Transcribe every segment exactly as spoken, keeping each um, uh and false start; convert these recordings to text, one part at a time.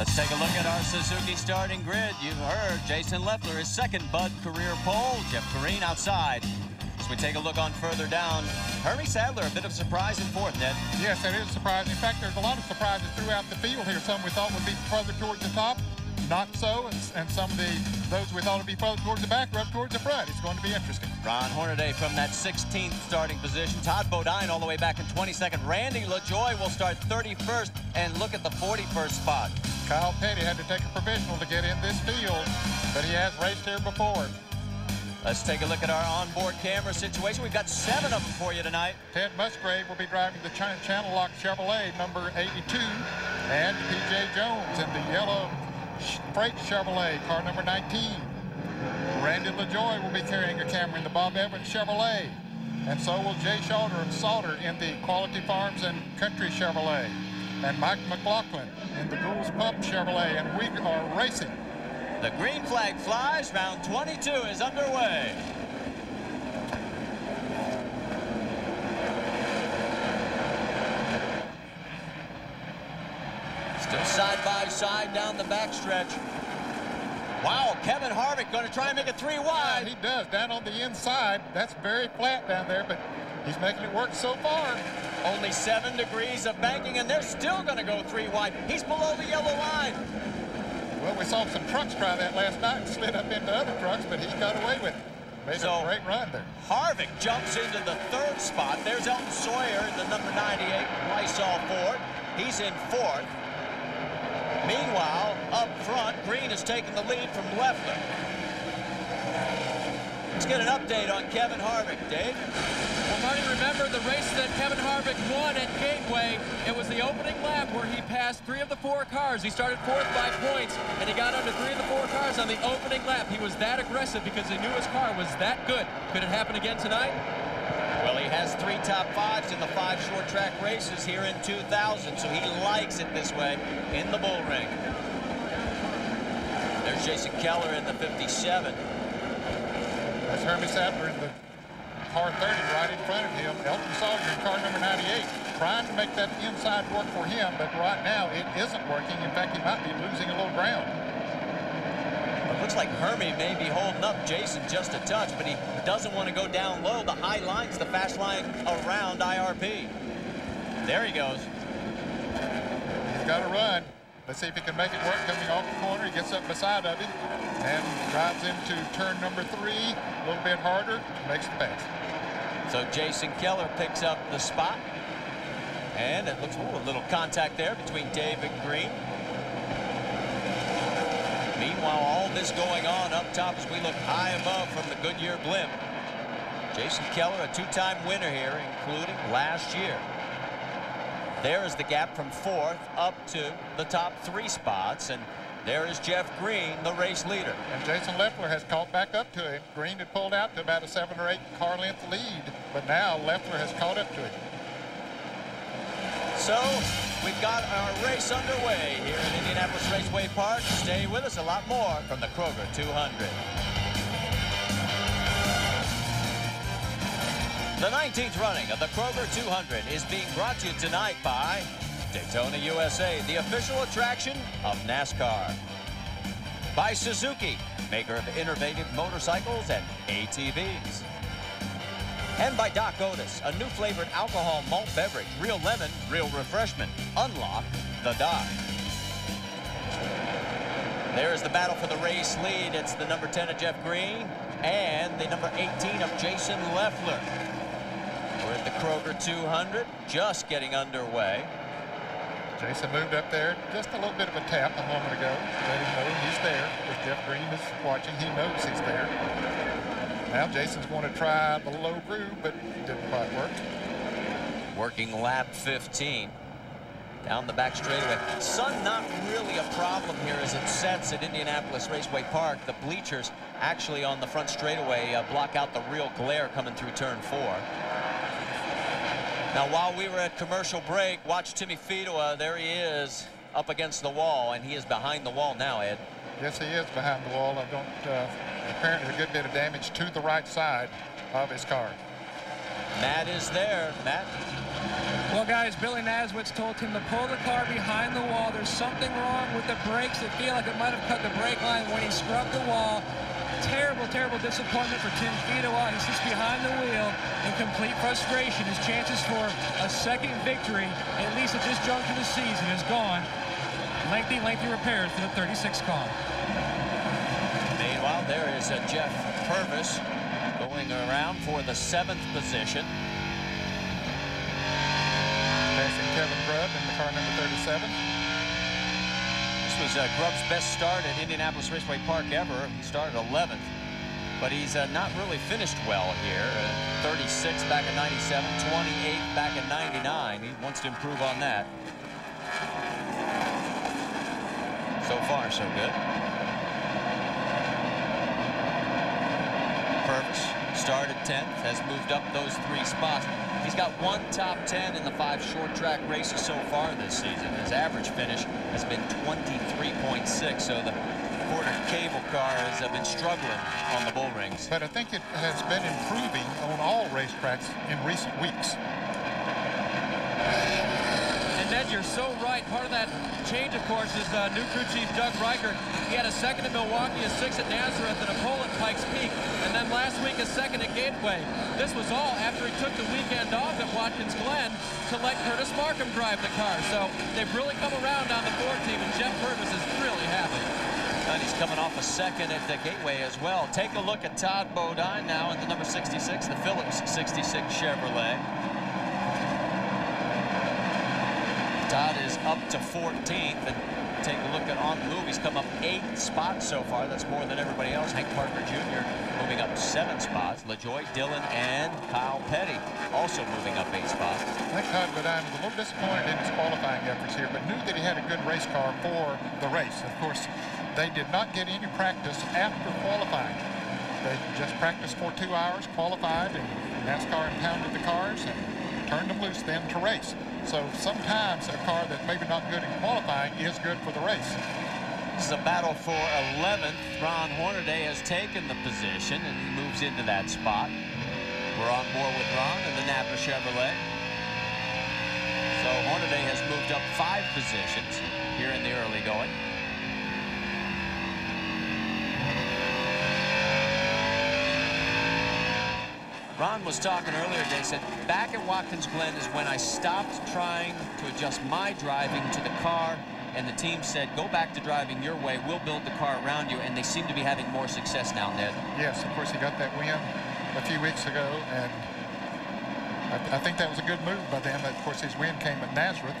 Let's take a look at our Suzuki starting grid. You've heard Jason Leffler, his second Bud career pole. Jeff Green outside. As we take a look on further down, Hermie Sadler, a bit of surprise in fourth, Ned. Yes, that is surprising. In fact, there's a lot of surprises throughout the field here. Some we thought would be further towards the top, not so, and, and some of the those we thought would be further towards the back, right towards the front. It's going to be interesting. Ron Hornaday from that sixteenth starting position. Todd Bodine all the way back in twenty-second. Randy LaJoie will start thirty-first, and look at the forty-first spot. Kyle Petty had to take a provisional to get in this field, but he has raced here before. Let's take a look at our onboard camera situation. We've got seven of them for you tonight. Ted Musgrave will be driving the China Channel Lock Chevrolet number eighty-two, and P J. Jones in the yellow freight Chevrolet car number nineteen. Randy LaJoie will be carrying a camera in the Bob Evans Chevrolet, and so will Jay Sauter of Sauter in the Quality Farms and Country Chevrolet. And Mike McLaughlin in the Goulds Pump Chevrolet, and we are racing. The green flag flies. Round twenty-two is underway. Still side by side down the backstretch. Wow, Kevin Harvick going to try and make it three wide. Yeah, he does, down on the inside. That's very flat down there, but he's making it work so far. Only seven degrees of banking, and they're still going to go three wide. He's below the yellow line. Well, we saw some trucks try that last night and slid up into other trucks, but he got away with it. Made so a great run there. Harvick jumps into the third spot. There's Elton Sawyer in the number ninety-eight, Lysol Ford. He's in fourth. Meanwhile, up front, Green has taken the lead from Leffler. Let's get an update on Kevin Harvick, Dave. Well, Marty, remember the race that Kevin Harvick won at Gateway. It was the opening lap where he passed three of the four cars. He started fourth by points, and he got under three of the four cars on the opening lap. He was that aggressive because he knew his car was that good. Could it happen again tonight? Well, he has three top fives in the five short track races here in two thousand, so he likes it this way in the bull ring. There's Jason Keller in the fifty-seven. That's Hermie Sadler in the car thirty right in front of him. Elton Sawyer in car number ninety-eight, trying to make that inside work for him, but right now it isn't working. In fact, he might be losing a little ground. It looks like Hermie may be holding up Jason just a touch, but he doesn't want to go down low. The high line's the fast line around I R P. There he goes. He's got to run. Let's see if he can make it work coming off the corner. He gets up beside of him and drives into turn number three a little bit harder, makes the pass. So Jason Keller picks up the spot, and it looks ooh, a little contact there between David Green. Meanwhile, all this going on up top as we look high above from the Goodyear blimp. Jason Keller, a two-time winner here, including last year. There is the gap from fourth up to the top three spots, and there is Jeff Green, the race leader. And Jason Leffler has caught back up to him. Green had pulled out to about a seven or eight car length lead, but now Leffler has caught up to him. So we've got our race underway here at Indianapolis Raceway Park. Stay with us, a lot more from the Kroger two hundred. The nineteenth running of the Kroger two hundred is being brought to you tonight by Daytona U S A, the official attraction of NASCAR. By Suzuki, maker of innovative motorcycles and A T Vs. And by Doc Otis, a new flavored alcohol malt beverage, real lemon, real refreshment. Unlock the Doc. There's the battle for the race lead. It's the number ten of Jeff Green and the number eighteen of Jason Leffler. We're at the Kroger two hundred, just getting underway. Jason moved up there, just a little bit of a tap a moment ago. Let him know he's there. If Jeff Green is watching, he knows he's there. Now Jason's going to try the low groove, but it didn't quite work. Working lap fifteen. Down the back straightaway. Sun not really a problem here as it sets at Indianapolis Raceway Park. The bleachers actually on the front straightaway uh, block out the real glare coming through turn four. Now, while we were at commercial break, watch Timmy Fedowa. There he is up against the wall, and he is behind the wall now, Ed. Yes, he is behind the wall. I don't, uh, apparently a good bit of damage to the right side of his car. Matt is there. Matt Well, guys, Billy Nazareth told him to pull the car behind the wall. There's something wrong with the brakes. They feel like it might have cut the brake line when he scrubbed the wall. Terrible, terrible disappointment for Tim Fedowa. He sits behind the wheel in complete frustration. His chances for a second victory, at least at this juncture of the season, is gone. Lengthy, lengthy repairs for the thirty-six car. Meanwhile, there is a Jeff Purvis going around for the seventh position. Passing Kevin Grubb in the car number thirty-seven. This was uh, Grubb's best start at Indianapolis Raceway Park ever. He started eleventh, but he's uh, not really finished well here. Uh, thirty-six back in ninety-seven, twenty-eight back in ninety-nine. He wants to improve on that. So far, so good. Purvis started tenth, has moved up those three spots. He's got one top ten in the five short track races so far this season. His average finish has been twenty-three point six, so the Porter Cable car has been struggling on the bull rings. But I think it has been improving on all racetracks in recent weeks. And Ned, you're so right. Part of that change, of course, is uh, new crew chief Doug Riker. He had a second in Milwaukee, a sixth at Nazareth, and a pole at Pikes Peak, and then last week a second at Gateway. This was all after he took the weekend off at Watkins Glen to let Curtis Markham drive the car. So they've really come around on the Ford team, and Jeff Purvis is really happy. And he's coming off a second at the Gateway as well. Take a look at Todd Bodine now in the number sixty-six, the Phillips sixty-six Chevrolet. Todd is up to fourteenth, and take a look at on the move. He's come up eight spots so far. That's more than everybody else. Hank Parker Junior moving up seven spots. LaJoie, Dillon, and Kyle Petty also moving up eight spots. I think Todd Bodine was a little disappointed in his qualifying efforts here, but knew that he had a good race car for the race. Of course, they did not get any practice after qualifying. They just practiced for two hours, qualified, and NASCAR impounded the cars and turned them loose then to race. So sometimes a car that's maybe not good in qualifying is good for the race. This is a battle for eleventh. Ron Hornaday has taken the position, and he moves into that spot. We're on board with Ron and the Napa Chevrolet. So Hornaday has moved up five positions here in the early going. Ron was talking earlier today, said, back at Watkins Glen is when I stopped trying to adjust my driving to the car, and the team said, go back to driving your way, we'll build the car around you, and they seem to be having more success now, Ned. Yes, of course, he got that win a few weeks ago, and I, I think that was a good move by them. Of course, his win came at Nazareth.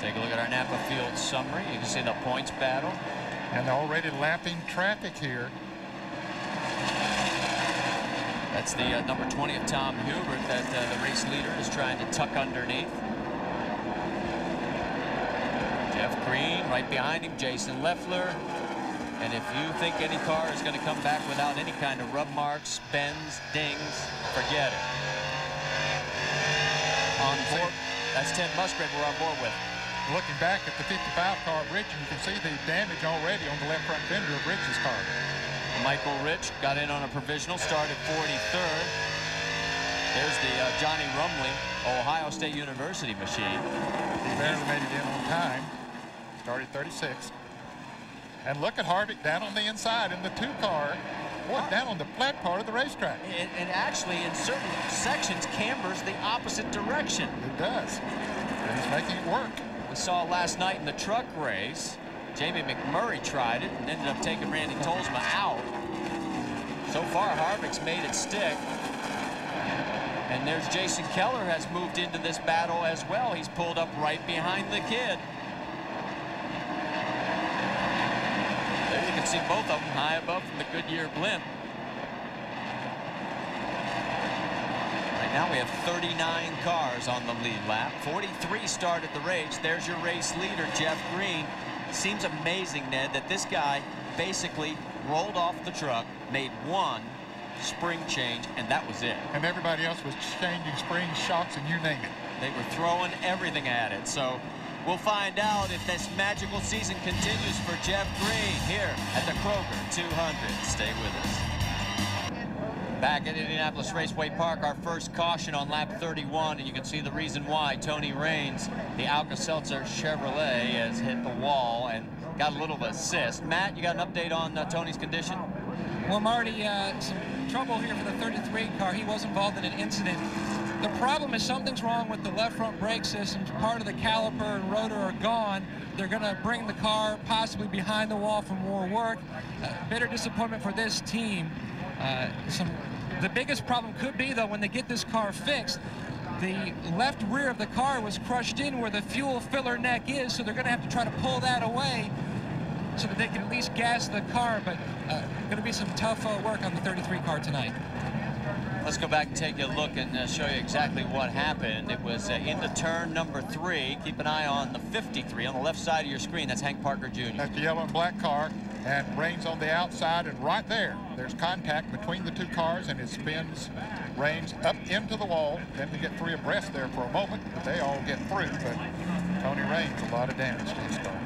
Take a look at our Napa field summary. You can see the points battle. And they're already lapping traffic here. That's the uh, number twenty of Tom Hubert that uh, the race leader is trying to tuck underneath. Jeff Green right behind him, Jason Leffler. And if you think any car is going to come back without any kind of rub marks, bends, dings, forget it. On board, that's Ted Musgrave we're on board with. Looking back at the fifty-five car of Rich, you can see the damage already on the left front fender of Rich's car. Michael Rich got in on a provisional, started forty-third. There's the uh, Johnny Rumley, Ohio State University machine. He barely made it in on time. Started thirty-sixth. And look at Harvick down on the inside in the two car. Boy, down on the flat part of the racetrack. And, and actually, in certain sections, cambers the opposite direction. It does. And he's making it work. We saw last night in the truck race. Jamie McMurray tried it and ended up taking Randy Tolsma out. So far, Harvick's made it stick. And there's Jason Keller has moved into this battle as well. He's pulled up right behind the kid. There you can see both of them high above from the Goodyear blimp. Now we have thirty-nine cars on the lead lap. forty-three start at the race. There's your race leader, Jeff Green. Seems amazing, Ned, that this guy basically rolled off the truck, made one spring change, and that was it. And everybody else was changing spring shocks and you name it. They were throwing everything at it. So we'll find out if this magical season continues for Jeff Green here at the Kroger two hundred. Stay with us. Back at Indianapolis Raceway Park, our first caution on lap thirty-one, and you can see the reason why. Tony Raines, the Alka-Seltzer Chevrolet, has hit the wall and got a little assist. Matt, you got an update on uh, Tony's condition? Well, Marty, uh, some trouble here for the thirty-three car. He was involved in an incident. The problem is something's wrong with the left front brake system. Part of the caliper and rotor are gone. They're going to bring the car possibly behind the wall for more work. Uh, bitter disappointment for this team. Uh, some, the biggest problem could be, though, when they get this car fixed, the left rear of the car was crushed in where the fuel filler neck is, so they're going to have to try to pull that away so that they can at least gas the car, but uh, going to be some tough uh, work on the thirty-three car tonight. Let's go back and take a look and uh, show you exactly what happened. It was uh, into turn number three. Keep an eye on the fifty-three on the left side of your screen. That's Hank Parker Junior That's the yellow and black car, and Raines on the outside, and right there, there's contact between the two cars, and it spins Raines up into the wall. Then they get three abreast there for a moment, but they all get through. But Tony Raines, a lot of damage to his car.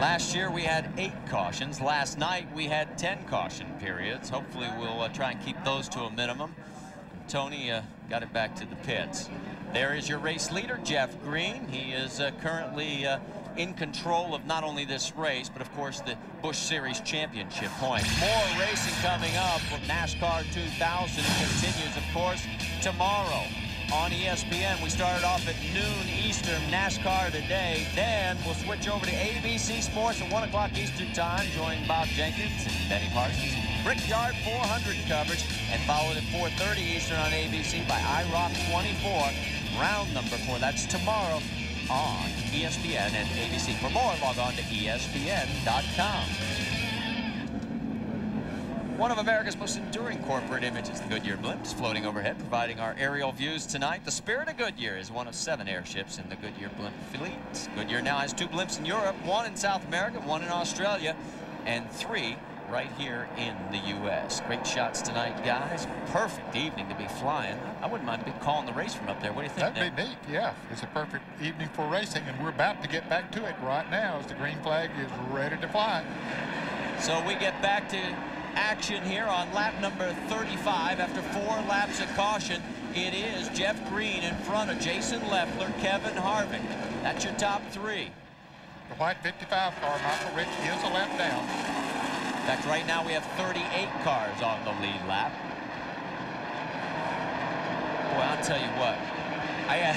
Last year we had eight cautions. Last night we had ten caution periods. Hopefully we'll uh, try and keep those to a minimum. Tony uh, got it back to the pits. There is your race leader, Jeff Green. He is uh, currently uh, in control of not only this race, but of course the Busch Series Championship point. More racing coming up from NASCAR two thousand continues, of course, tomorrow. On E S P N, we started off at noon Eastern, NASCAR Today. Then we'll switch over to A B C Sports at one o'clock Eastern time, join Bob Jenkins and Benny Parsons. Brickyard four hundred coverage, and followed at four thirty Eastern on A B C by I ROC twenty-four. Round number four, that's tomorrow on E S P N and A B C. For more, log on to E S P N dot com. One of America's most enduring corporate images, the Goodyear blimps floating overhead, providing our aerial views tonight. The Spirit of Goodyear is one of seven airships in the Goodyear blimp fleet. Goodyear now has two blimps in Europe, one in South America, one in Australia, and three right here in the U S Great shots tonight, guys. Perfect evening to be flying. I wouldn't mind calling the race from up there. What do you think? That'd be neat, yeah. It's a perfect evening for racing, and we're about to get back to it right now as the green flag is ready to fly. So we get back to action here on lap number thirty-five. After four laps of caution, it is Jeff Green in front of Jason Leffler, Kevin Harvick. That's your top three. The white fifty-five car, Michael Rich, is a lap down. In fact, right now we have thirty-eight cars on the lead lap. Boy, I'll tell you what. I,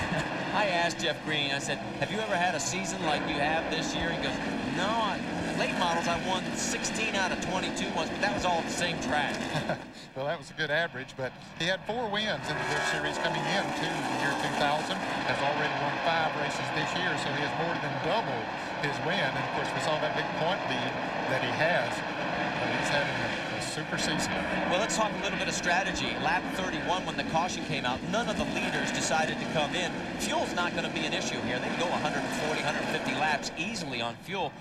I asked Jeff Green, I said, have you ever had a season like you have this year? He goes, no, I late models, I won sixteen out of twenty-two once, but that was all at the same track. Well, that was a good average, but he had four wins in the Busch Series coming in to the year two thousand. Has already won five races this year, so he has more than doubled his win. And, of course, we saw that big point lead that he has. But he's having a, a super season. Well, let's talk a little bit of strategy. Lap thirty-one, when the caution came out, none of the leaders decided to come in. Fuel's not going to be an issue here. They can go one forty, one fifty laps easily on fuel.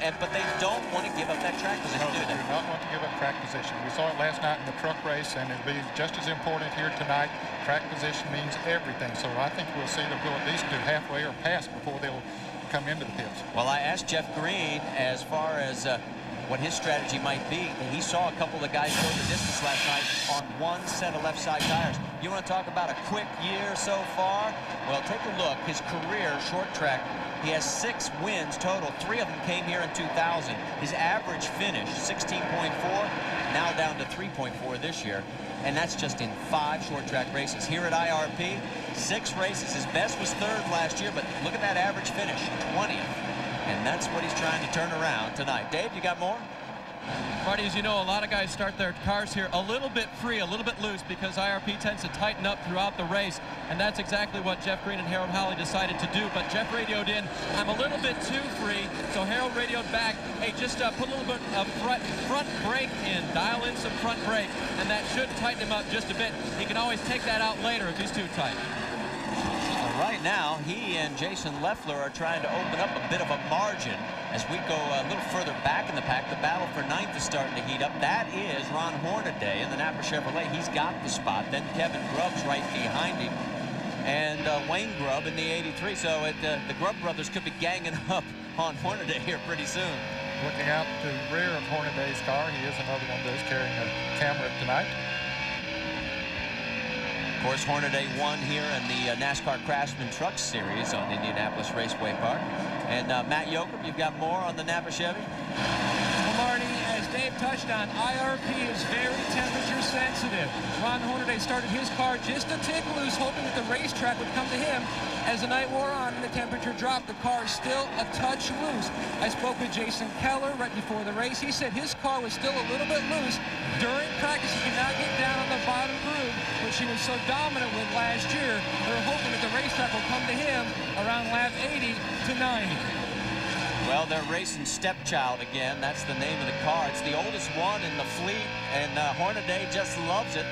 And, but they don't want to give up that track position, no, do they? They do not want to give up track position. We saw it last night in the truck race, and it'll be just as important here tonight. Track position means everything. So I think we'll see them go at least to halfway or past before they'll come into the pits. Well, I asked Jeff Green as far as uh, what his strategy might be. And he saw a couple of guys go the distance last night on one set of left side tires. You want to talk about a quick year so far? Well, take a look. His career short track, he has six wins total. Three of them came here in two thousand. His average finish, sixteen point four, now down to three point four this year. And that's just in five short track races. Here at I R P, six races. His best was third last year, but look at that average finish, twentieth. And that's what he's trying to turn around tonight. Dave, you got more? Marty, as you know, a lot of guys start their cars here a little bit free, a little bit loose, because I R P tends to tighten up throughout the race, and that's exactly what Jeff Green and Harold Holley decided to do. But Jeff radioed in, I'm a little bit too free, so Harold radioed back, hey, just uh, put a little bit of front, front brake in, dial in some front brake, and that should tighten him up just a bit. He can always take that out later if he's too tight. Right now, he and Jason Leffler are trying to open up a bit of a margin. As we go a little further back in the pack, the battle for ninth is starting to heat up. That is Ron Hornaday in the Napa Chevrolet. He's got the spot. Then Kevin Grubb's right behind him. And uh, Wayne Grubb in the eighty-three. So it, uh, the Grubb brothers could be ganging up on Hornaday here pretty soon. Looking out to the rear of Hornaday's car, he is another one of those carrying a camera tonight. Of course, Hornaday won here in the uh, NASCAR Craftsman Truck Series on Indianapolis Raceway Park. And uh, Matt Yoakum, you've got more on the Napa Chevy? Well, Marty, as Dave touched on, I R P is very temperature sensitive. Ron Hornaday started his car just a tick loose, hoping that the racetrack would come to him. As the night wore on and the temperature dropped, the car is still a touch loose. I spoke with Jason Keller right before the race. He said his car was still a little bit loose. During practice, he could not get down on the bottom groove, which he was so dominant with last year. We were hoping that the racetrack will come to him around lap eighty to ninety. Well, they're racing Stepchild again. That's the name of the car. It's the oldest one in the fleet, and uh, Hornaday just loves it.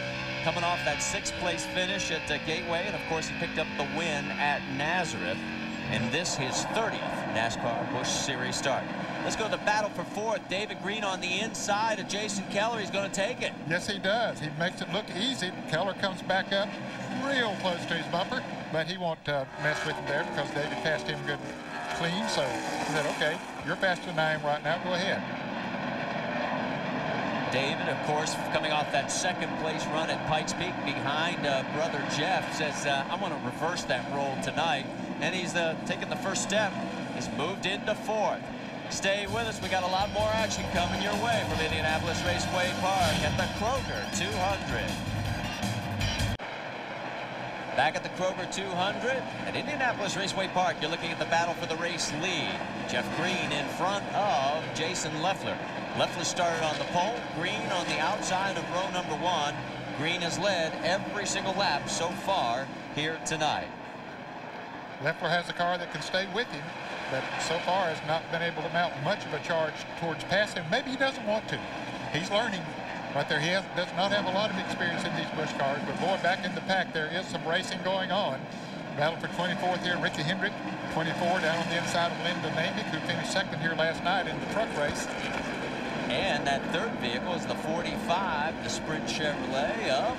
Coming off that sixth place finish at uh, Gateway, and of course he picked up the win at Nazareth, and this his thirtieth NASCAR Busch Series start. Let's go to the battle for fourth. David Green on the inside of Jason Keller. He's going to take it. Yes, he does. He makes it look easy. Keller comes back up real close to his bumper, but he won't uh, mess with him there because David passed him good clean. So he said, okay, you're faster than I am right now. Go ahead. David, of course, coming off that second place run at Pikes Peak behind uh, brother Jeff, says, uh, I'm going to reverse that role tonight. And he's uh, taken the first step. He's moved into fourth. Stay with us. We got a lot more action coming your way from Indianapolis Raceway Park at the Kroger two hundred. Back at the Kroger two hundred at Indianapolis Raceway Park, you're looking at the battle for the race lead. Jeff Green in front of Jason Leffler. Leffler started on the pole, Green on the outside of row number one. Green has led every single lap so far here tonight. Leffler has a car that can stay with him, but so far has not been able to mount much of a charge towards passing. Maybe he doesn't want to. He's learning right there. He has, does not have a lot of experience in these Busch cars, but boy, back in the pack, there is some racing going on. Battle for twenty-fourth here, Ricky Hendrick, twenty-four, down on the inside of Linda Namick, who finished second here last night in the truck race. And that third vehicle is the forty-five, the Sprint Chevrolet of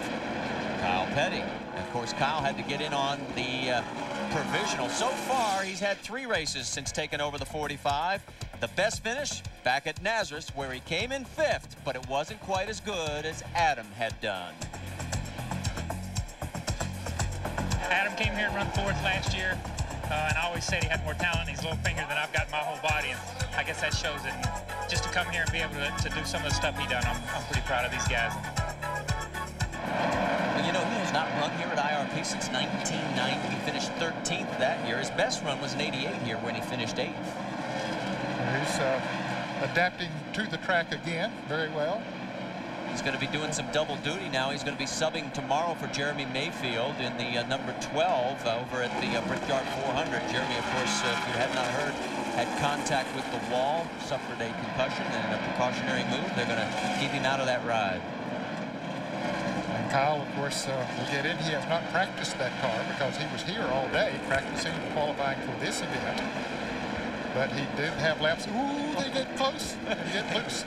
Kyle Petty. And of course, Kyle had to get in on the uh, provisional. So far, he's had three races since taking over the forty-five. The best finish back at Nazareth, where he came in fifth, but it wasn't quite as good as Adam had done. Adam came here and run fourth last year, uh, and I always said he had more talent in his little finger than I've got in my whole body, and I guess that shows it. Just to come here and be able to, to do some of the stuff he done, I'm, I'm pretty proud of these guys. Well, you know, he has not run here at I R P since nineteen ninety. He finished thirteenth that year. His best run was an eighty-eight here when he finished eighth. He's uh, adapting to the track again very well. He's going to be doing some double duty now. He's going to be subbing tomorrow for Jeremy Mayfield in the uh, number twelve uh, over at the uh, Brickyard four hundred. Jeremy, of course, uh, if you have not heard, had contact with the wall, suffered a concussion and a precautionary move. They're going to keep him out of that ride. And Kyle, of course, uh, will get in. He has not practiced that car because he was here all day practicing qualifying for this event. But he did have laps. Ooh, they get close. They get loose.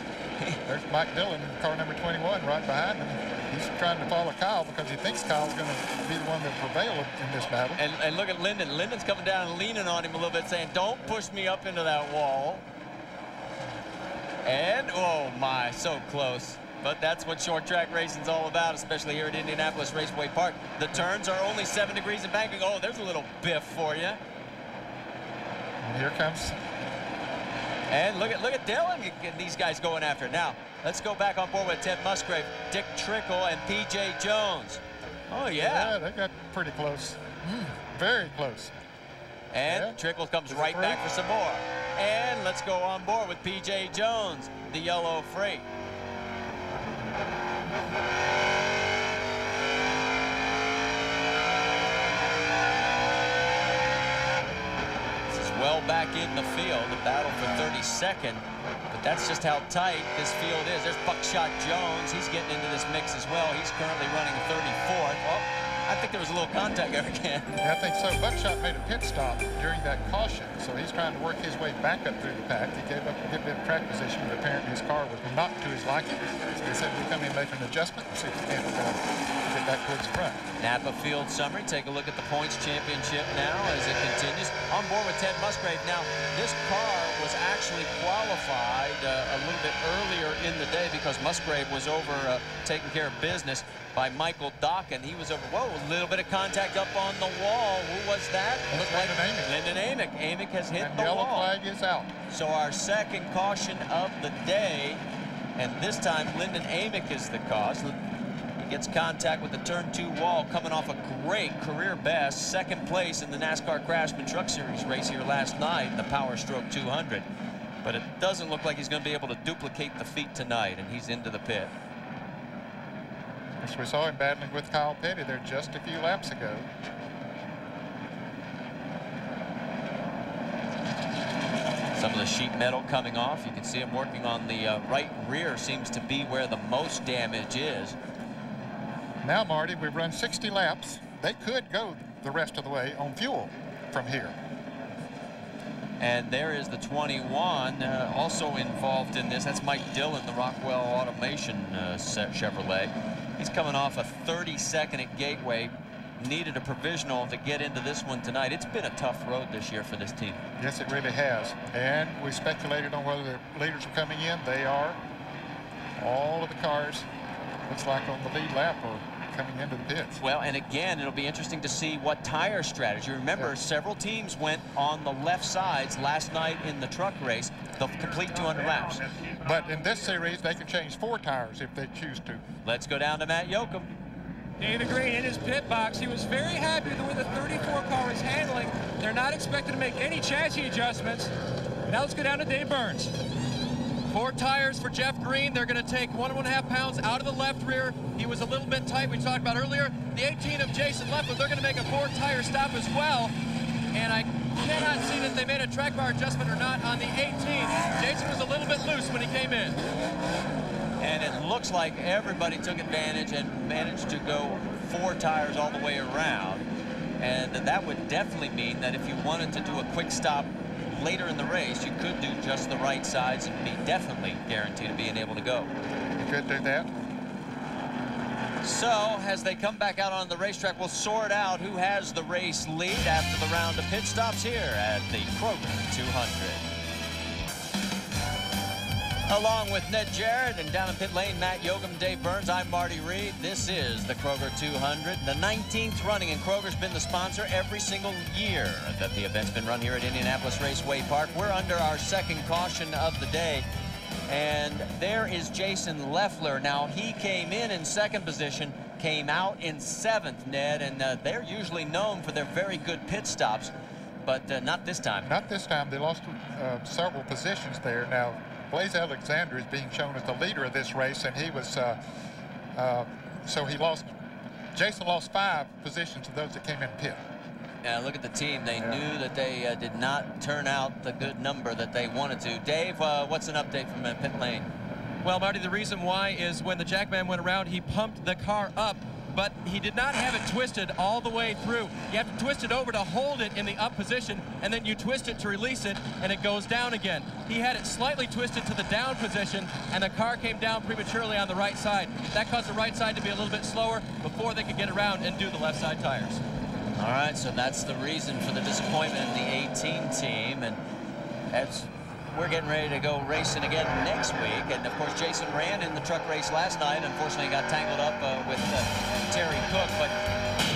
There's Mike Dillon, car number twenty-one, right behind him. He's trying to follow Kyle because he thinks Kyle's going to be the one that prevail in this battle. And, and look at Lyndon. Lyndon's coming down and leaning on him a little bit, saying, don't push me up into that wall. And, oh, my, so close. But that's what short track racing's all about, especially here at Indianapolis Raceway Park. The turns are only seven degrees in banking. Oh, there's a little biff for you. And here comes... And look at look at Dillon and these guys going after it. Now, let's go back on board with Ted Musgrave, Dick Trickle, and P J. Jones. Oh, yeah. Yeah, they got pretty close. Mm, very close. And yeah. Trickle comes right back for some more. And let's go on board with P J. Jones, the yellow freight. Well back in the field, the battle for thirty-second, but that's just how tight this field is. There's Buckshot Jones. He's getting into this mix as well. He's currently running thirty-fourth. Oh, I think there was a little contact there again. Yeah, I think so. Buckshot made a pit stop during that caution, so he's trying to work his way back up through the pack. He gave up a good bit of track position, but apparently his car was not to his liking. So he said, we'll come in and make an adjustment and see if we can get back towards the front. Napa Field Summary. Take a look at the points championship now as it continues. On board with Ted Musgrave. Now, this car was actually qualified uh, a little bit earlier in the day because Musgrave was over uh, taking care of business by Michael Dock, and he was over. Whoa, a little bit of contact up on the wall. Who was that? Looked like Lyndon Amick. Amick has hit and the yellow wall. Flag is out. So our second caution of the day, and this time Lyndon Amick is the cause. Gets contact with the turn two wall, coming off a great career best, second place in the NASCAR Craftsman Truck Series race here last night, the Power Stroke two hundred. But it doesn't look like he's going to be able to duplicate the feat tonight, and he's into the pit. As we saw him battling with Kyle Petty there just a few laps ago. Some of the sheet metal coming off. You can see him working on the uh, right rear, seems to be where the most damage is. Now, Marty, we've run sixty laps. They could go the rest of the way on fuel from here. And there is the twenty-one uh, also involved in this. That's Mike Dillon, the Rockwell Automation uh, Chevrolet. He's coming off a thirty-second at Gateway. Needed a provisional to get into this one tonight. It's been a tough road this year for this team. Yes, it really has. And we speculated on whether the leaders were coming in. They are. All of the cars, looks like on the lead lap, or coming into the pits. Well, and again, it'll be interesting to see what tire strategy. Remember, yeah. Several teams went on the left sides last night in the truck race, the complete two hundred laps. But in this series, they can change four tires if they choose to. Let's go down to Matt Yoakum. David Green in his pit box. He was very happy with the way the thirty-four car is handling. They're not expected to make any chassis adjustments. Now let's go down to Dave Burns. Four tires for Jeff Green. They're going to take one and one half pounds out of the left rear. He was a little bit tight, we talked about earlier. The eighteen of Jason Leffler, they're going to make a four tire stop as well. And I cannot see that they made a track bar adjustment or not on the eighteen. Jason was a little bit loose when he came in. And it looks like everybody took advantage and managed to go four tires all the way around. And that would definitely mean that if you wanted to do a quick stop later in the race, you could do just the right sides and be definitely guaranteed of being able to go. You could do that. So, as they come back out on the racetrack, we'll sort out who has the race lead after the round of pit stops here at the Kroger two hundred. Along with Ned Jarrett and down in pit lane, Matt Yoakum, Dave Burns, I'm Marty Reed. This is the Kroger two hundred, the nineteenth running, and Kroger's been the sponsor every single year that the event's been run here at Indianapolis Raceway Park. We're under our second caution of the day. And there is Jason Leffler. Now, he came in in second position, came out in seventh, Ned, and uh, they're usually known for their very good pit stops, but uh, not this time. Not this time. They lost uh, several positions there. Now, Blaise Alexander is being shown as the leader of this race, and he was, uh, uh, so he lost, Jason lost five positions to those that came in pit. Now look at the team. They yeah. knew that they uh, did not turn out the good number that they wanted to. Dave, uh, what's an update from uh, pit lane? Well, Marty, the reason why is when the jackman went around, he pumped the car up, but he did not have it twisted all the way through. You have to twist it over to hold it in the up position, and then you twist it to release it, and it goes down again. He had it slightly twisted to the down position, and the car came down prematurely on the right side. That caused the right side to be a little bit slower before they could get around and do the left side tires. All right, so that's the reason for the disappointment in the eighteen team, and that's, we're getting ready to go racing again next week. And of course, Jason ran in the truck race last night. Unfortunately, got tangled up uh, with uh, Terry Cook. But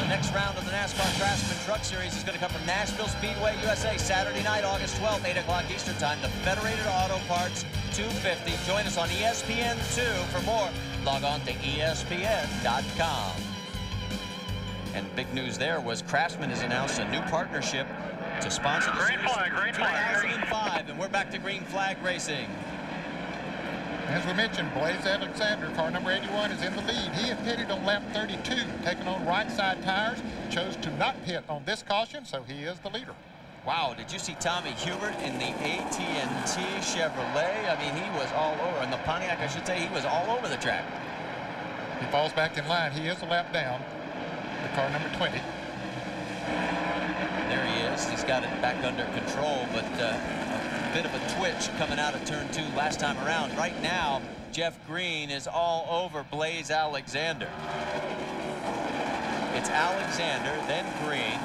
the next round of the NASCAR Craftsman Truck Series is going to come from Nashville Speedway, U S A, Saturday night, August twelfth, eight o'clock Eastern Time. The Federated Auto Parts two fifty. Join us on E S P N two for more. Log on to E S P N dot com. And big news there was Craftsman has announced a new partnership to sponsor the green flag, green flag. two thousand five, and we're back to green flag racing. As we mentioned, Blaise Alexander, car number eighty-one, is in the lead. He had pitted on lap thirty-two, taking on right side tires, chose to not pit on this caution, so he is the leader. Wow, did you see Tommy Hubert in the A T and T Chevrolet? I mean, he was all over, and the Pontiac, I should say, he was all over the track. He falls back in line. He is a lap down. The car number twenty. There he is. He's got it back under control, but uh, a bit of a twitch coming out of turn two last time around. Right now, Jeff Green is all over Blaise Alexander. It's Alexander, then Green.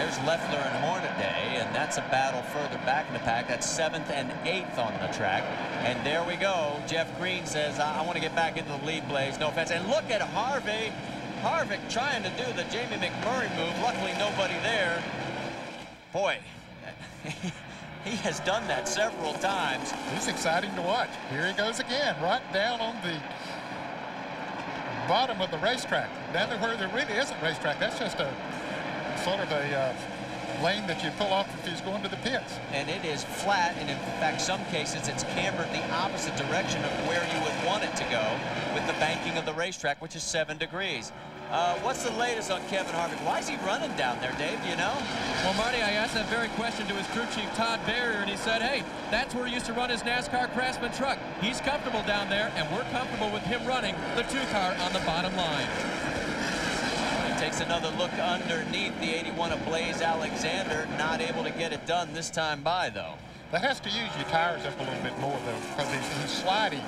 There's Leffler and Hornaday, and that's a battle further back in the pack. That's seventh and eighth on the track. And there we go. Jeff Green says, I, I want to get back into the lead, Blaise. No offense. And look at Harvey. Harvick trying to do the Jamie McMurray move. Luckily, nobody there. Boy, he has done that several times. It's exciting to watch. Here he goes again, right down on the bottom of the racetrack, down to where there really isn't racetrack. That's just a sort of a uh, lane that you pull off if he's going to the pits. And it is flat, and in fact, some cases it's cambered the opposite direction of where you would want it to go with the banking of the racetrack, which is seven degrees. Uh, what's the latest on Kevin Harvick? Why is he running down there, Dave? Do you know? Well, Marty, I asked that very question to his crew chief, Todd Barrier, and he said, hey, that's where he used to run his NASCAR Craftsman truck. He's comfortable down there, and we're comfortable with him running the two-car on the bottom line. Takes another look underneath the eighty-one of Blaise Alexander. Not able to get it done this time by, though. That has to use your tires up a little bit more, though, because he's sliding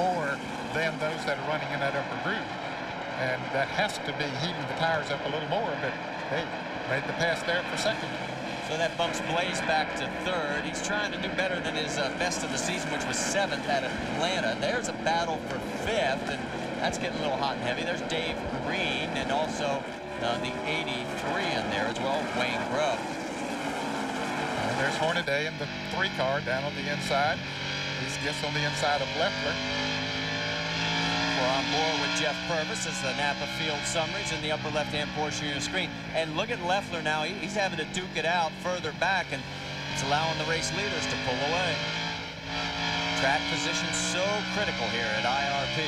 more than those that are running in that upper groove. And that has to be heating the tires up a little more, but hey, made the pass there for second. So that bumps Blaise back to third. He's trying to do better than his uh, best of the season, which was seventh at Atlanta. There's a battle for fifth, and that's getting a little hot and heavy. There's Dave Green and also uh, the eighty-three in there as well, Wayne Grubb. And there's Hornaday in the three car down on the inside. He gets on the inside of Leffler. We're on board with Jeff Purvis as the Napa field summaries in the upper left-hand portion of your screen. And look at Leffler now. He's having to duke it out further back, and it's allowing the race leaders to pull away. Track position so critical here at I R P.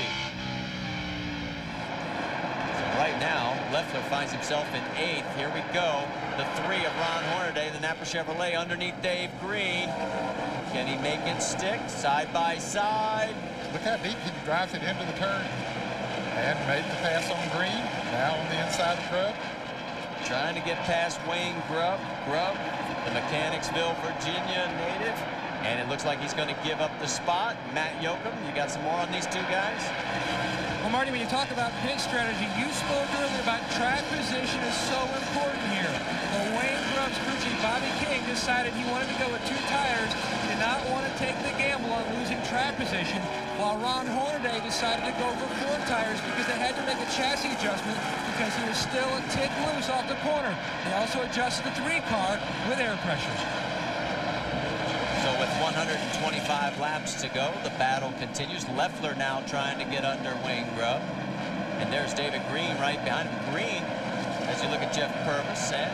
Right now, Leffler finds himself in eighth. Here we go. The three of Ron Hornaday, the Napa Chevrolet, underneath Dave Green. Can he make it stick? Side by side. Look how deep he drives it into the turn. And made the pass on Green. Now on the inside of Grubb. Trying to get past Wayne Grubb. Grubb, the Mechanicsville, Virginia native. And it looks like he's going to give up the spot. Matt Yoakum, you got some more on these two guys? Well, Marty, when you talk about pit strategy, you spoke earlier about track position is so important here. Well, Wayne Grubb's crew chief, Bobby King, decided he wanted to go with two tires, did not want to take the gamble on losing track position, while Ron Hornaday decided to go for four tires because they had to make a chassis adjustment because he was still a tick loose off the corner. They also adjusted the three car with air pressures. So with one hundred twenty-five laps to go, the battle continues. Leffler now trying to get under Wayne Grubb. And there's David Green right behind him. Green, as you look at Jeff Purvis, and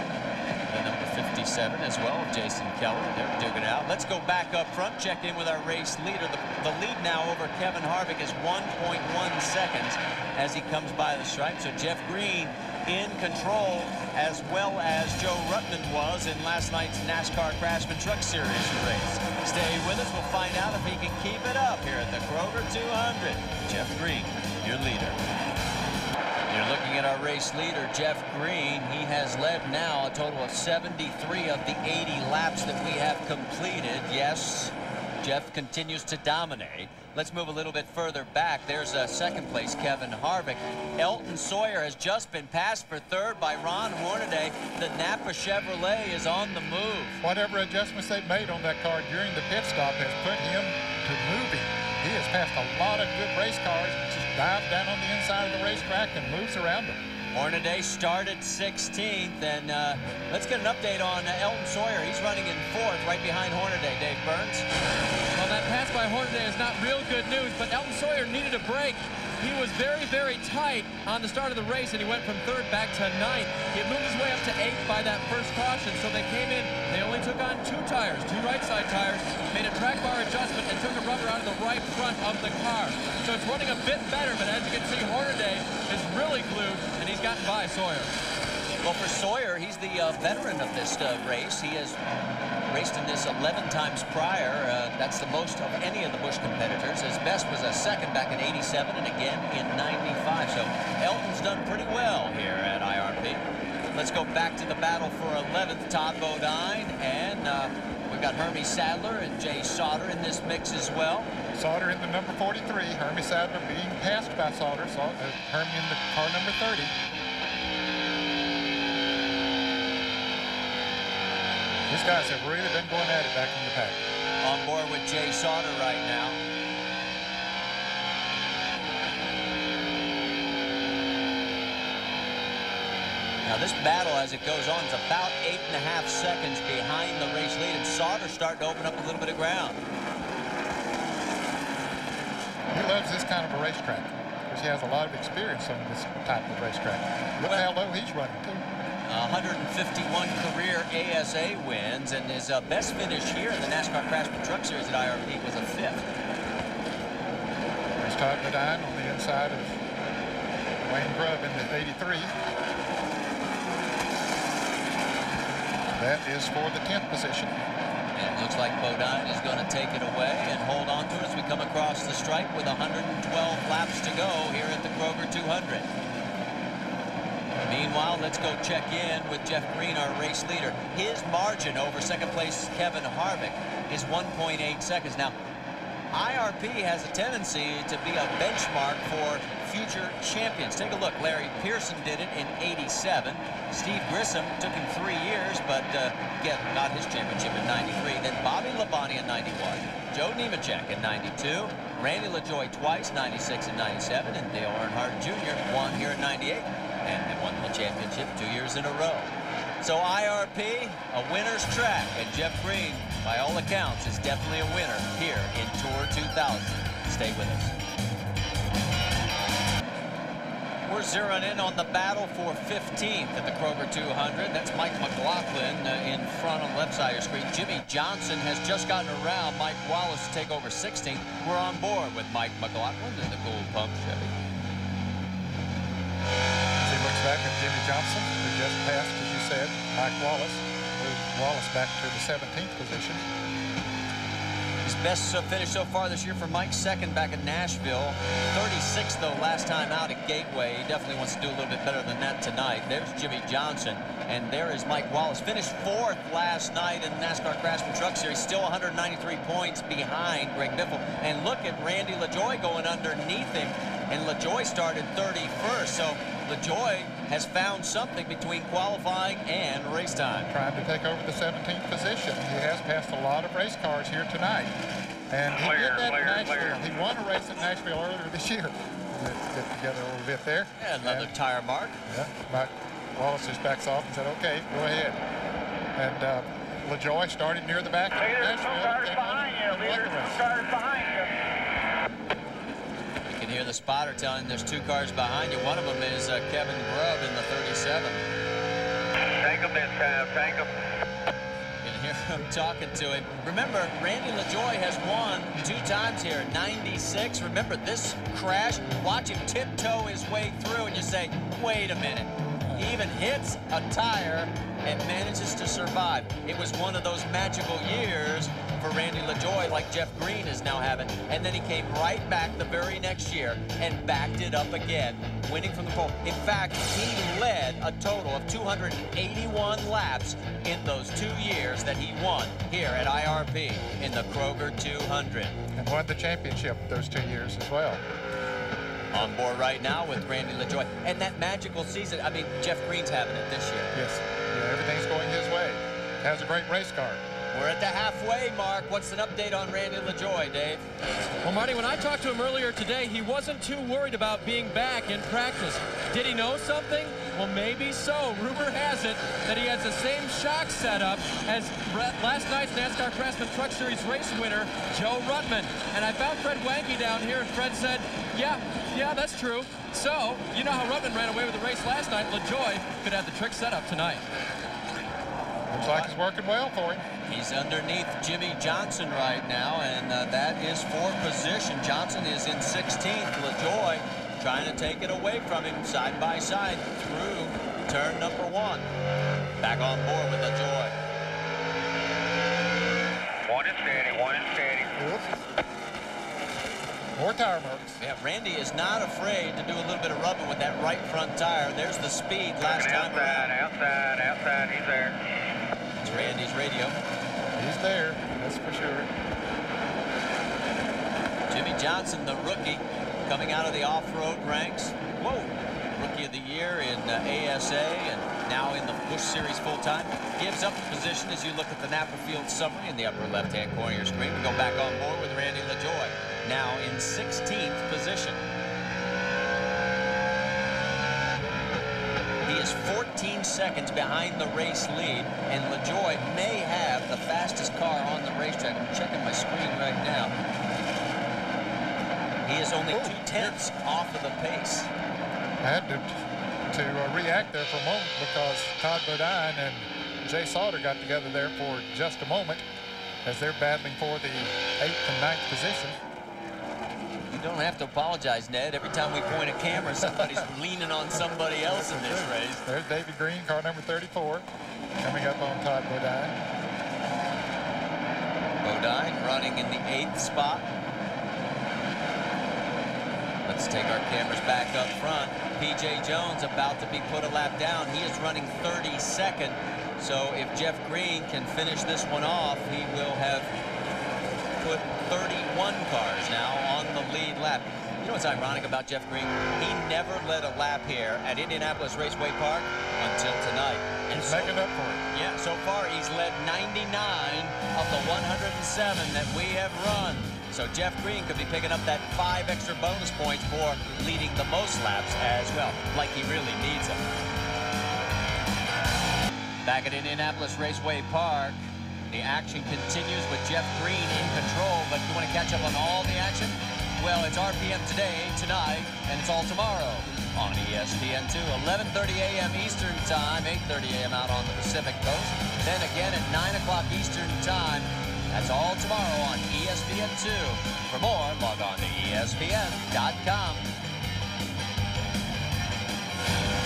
the number fifty-seven as well, Jason Keller. They're digging out. Let's go back up front, check in with our race leader. The, the lead now over Kevin Harvick is one point one seconds as he comes by the stripe. So Jeff Green in control, as well as Joe Rutland was in last night's NASCAR Craftsman Truck Series race. Stay with us. We'll find out if he can keep it up here at the Kroger two hundred. Jeff Green, your leader. You're looking at our race leader, Jeff Green. He has led now a total of seventy-three of the eighty laps that we have completed. Yes, Jeff continues to dominate. Let's move a little bit further back. There's a second place, Kevin Harvick. Elton Sawyer has just been passed for third by Ron Hornaday. The Napa Chevrolet is on the move. Whatever adjustments they've made on that car during the pit stop has put him to moving. He has passed a lot of good race cars, just dived down on the inside of the racetrack and moves around them. Hornaday started sixteenth, and uh, let's get an update on uh, Elton Sawyer. He's running in fourth, right behind Hornaday, Dave Burns. Well, that pass by Hornaday is not real good news, but Elton Sawyer needed a break. He was very, very tight on the start of the race, and he went from third back to ninth. He had moved his way up to eighth by that first caution, so they came in. They only took on two tires, two right-side tires, made a track bar adjustment, and took the rubber out of the right front of the car. So it's running a bit better, but as you can see, Hornaday is really glued, and he's gotten by Sawyer. Well, for Sawyer, he's the uh, veteran of this uh, race. He has raced in this eleven times prior. Uh, that's the most of any of the Busch competitors. His best was a second back in eighty-seven and again in ninety-five. So Elton's done pretty well here at I R P. Let's go back to the battle for eleventh. Todd Bodine, and uh, we've got Hermie Sadler and Jay Sauter in this mix as well. Sauter in the number forty-three. Hermie Sadler being passed by Sauter. Sauter Hermie in the car number thirty. These guys have really been going at it back in the pack. On board with Jay Sauter right now. Now this battle as it goes on is about eight and a half seconds behind the race lead, and Sauter starting to open up a little bit of ground. He loves this kind of a racetrack because he has a lot of experience on this type of racetrack. Look well, how low he's running too. one hundred fifty-one career A S A wins, and his uh, best finish here in the NASCAR Craftsman Truck Series at I R P was a fifth. There's Todd Bodine on the inside of Wayne Grubb in the eighty-three. That is for the tenth position. And it looks like Bodine is going to take it away and hold on to it as we come across the stripe with one hundred twelve laps to go here at the Kroger two hundred. Meanwhile, let's go check in with Jeff Green, our race leader. His margin over second place Kevin Harvick is one point eight seconds. Now, I R P has a tendency to be a benchmark for future champions. Take a look. Larry Pearson did it in eighty-seven. Steve Grissom took him three years, but uh, get, got his championship in ninety-three. Then Bobby Labonte in ninety-one. Joe Nemechek in ninety-two. Randy LaJoie twice, ninety-six and ninety-seven. And Dale Earnhardt Junior won here in ninety-eight. And won the championship two years in a row. So I R P, a winner's track, and Jeff Green, by all accounts, is definitely a winner here in Tour two thousand. Stay with us. We're zeroing in on the battle for fifteenth at the Kroger two hundred. That's Mike McLaughlin uh, in front on the left side of your screen. Jimmy Johnson has just gotten around Mike Wallace to take over sixteenth. We're on board with Mike McLaughlin in the cool pump Chevy. Back of Jimmy Johnson, who just passed, as you said, Mike Wallace, moved Wallace back to the seventeenth position. His best uh, finish so far this year for Mike, second back at Nashville. thirty-six, though, last time out at Gateway. He definitely wants to do a little bit better than that tonight. There's Jimmy Johnson, and there is Mike Wallace. Finished fourth last night in the NASCAR Craftsman Truck Series, still one hundred ninety-three points behind Greg Biffle. And look at Randy LaJoie going underneath him, and LaJoie started thirty-first, so LaJoie has found something between qualifying and race time. Trying to take over the seventeenth position. He has passed a lot of race cars here tonight. And he player, did that player, in Nashville. Player. He won a race at Nashville earlier this year. Let's get together a little bit there. Yeah, another and, tire mark. Yeah, Mike Wallace just backs off and said, okay, go ahead. And uh, LaJoie started near the back. Hey, there's some cars behind you. Leaders, some cars behind you. Hear the spotter telling there's two cars behind you. One of them is uh, Kevin Grubb in the thirty-seven. Tank him this time, tank him. You can hear him talking to him. Remember, Randy LaJoie has won two times here, ninety-six. Remember this crash? Watch him tiptoe his way through, and you say, wait a minute. He even hits a tire and manages to survive. It was one of those magical years for Randy LaJoie, like Jeff Green is now having. And then he came right back the very next year and backed it up again, winning from the pole. In fact, he led a total of two hundred eighty-one laps in those two years that he won here at I R P in the Kroger two hundred. And won the championship those two years as well. On board right now with Randy LaJoie. And that magical season, I mean, Jeff Green's having it this year. Yes, yeah, everything's going his way. Has a great race car. We're at the halfway mark. What's an update on Randy LaJoie, Dave? Well, Marty, when I talked to him earlier today, he wasn't too worried about being back in practice. Did he know something? Well, maybe so. Rumor has it that he has the same shock setup as last night's NASCAR Craftsman Truck Series race winner, Joe Rutman. And I found Fred Wanke down here, and Fred said, yeah, yeah, that's true. So, you know how Rutman ran away with the race last night. LaJoie could have the trick setup tonight. Looks like it's working well for him. He's underneath Jimmy Johnson right now, and uh, that is for position. Johnson is in sixteenth. LaJoie trying to take it away from him side by side through turn number one. Back on board with LaJoie. One and steady, one and steady. More tire marks. Yeah, Randy is not afraid to do a little bit of rubbing with that right front tire. There's the speed last time around. Outside, outside, outside, he's there. Randy's radio. He's there, that's for sure. Jimmy Johnson, the rookie, coming out of the off-road ranks. Whoa, rookie of the year in uh, A S A and now in the Busch Series full-time, gives up the position as you look at the Napa Field summary in the upper left-hand corner of your screen. We go back on board with Randy LaJoie, now in sixteenth position. He is fourteen seconds behind the race lead, and LaJoie may have the fastest car on the racetrack. I'm checking my screen right now. He is only two-tenths off of the pace. I had to, to uh, react there for a moment because Todd Bodine and Jay Sauter got together there for just a moment as they're battling for the eighth and ninth position. You don't have to apologize, Ned. Every time we point a camera, somebody's leaning on somebody else in this race. There's David Green, car number thirty-four, coming up on Todd Bodine. Bodine running in the eighth spot. Let's take our cameras back up front. P J. Jones about to be put a lap down. He is running thirty-second. So if Jeff Green can finish this one off, he will have put thirty-one cars now on the lead lap. You know what's ironic about Jeff Green? He never led a lap here at Indianapolis Raceway Park until tonight. And he's so, making up for it. Yeah, so far he's led ninety-nine of the one hundred seven that we have run. So Jeff Green could be picking up that five extra bonus points for leading the most laps as well, like he really needs them. Back at Indianapolis Raceway Park, the action continues with Jeff Green in control, but if you want to catch up on all the action, well, it's R P M today, tonight, and it's all tomorrow on E S P N two, eleven thirty a m Eastern Time, eight thirty a m out on the Pacific Coast, then again at nine o'clock Eastern Time. That's all tomorrow on E S P N two. For more, log on to E S P N dot com.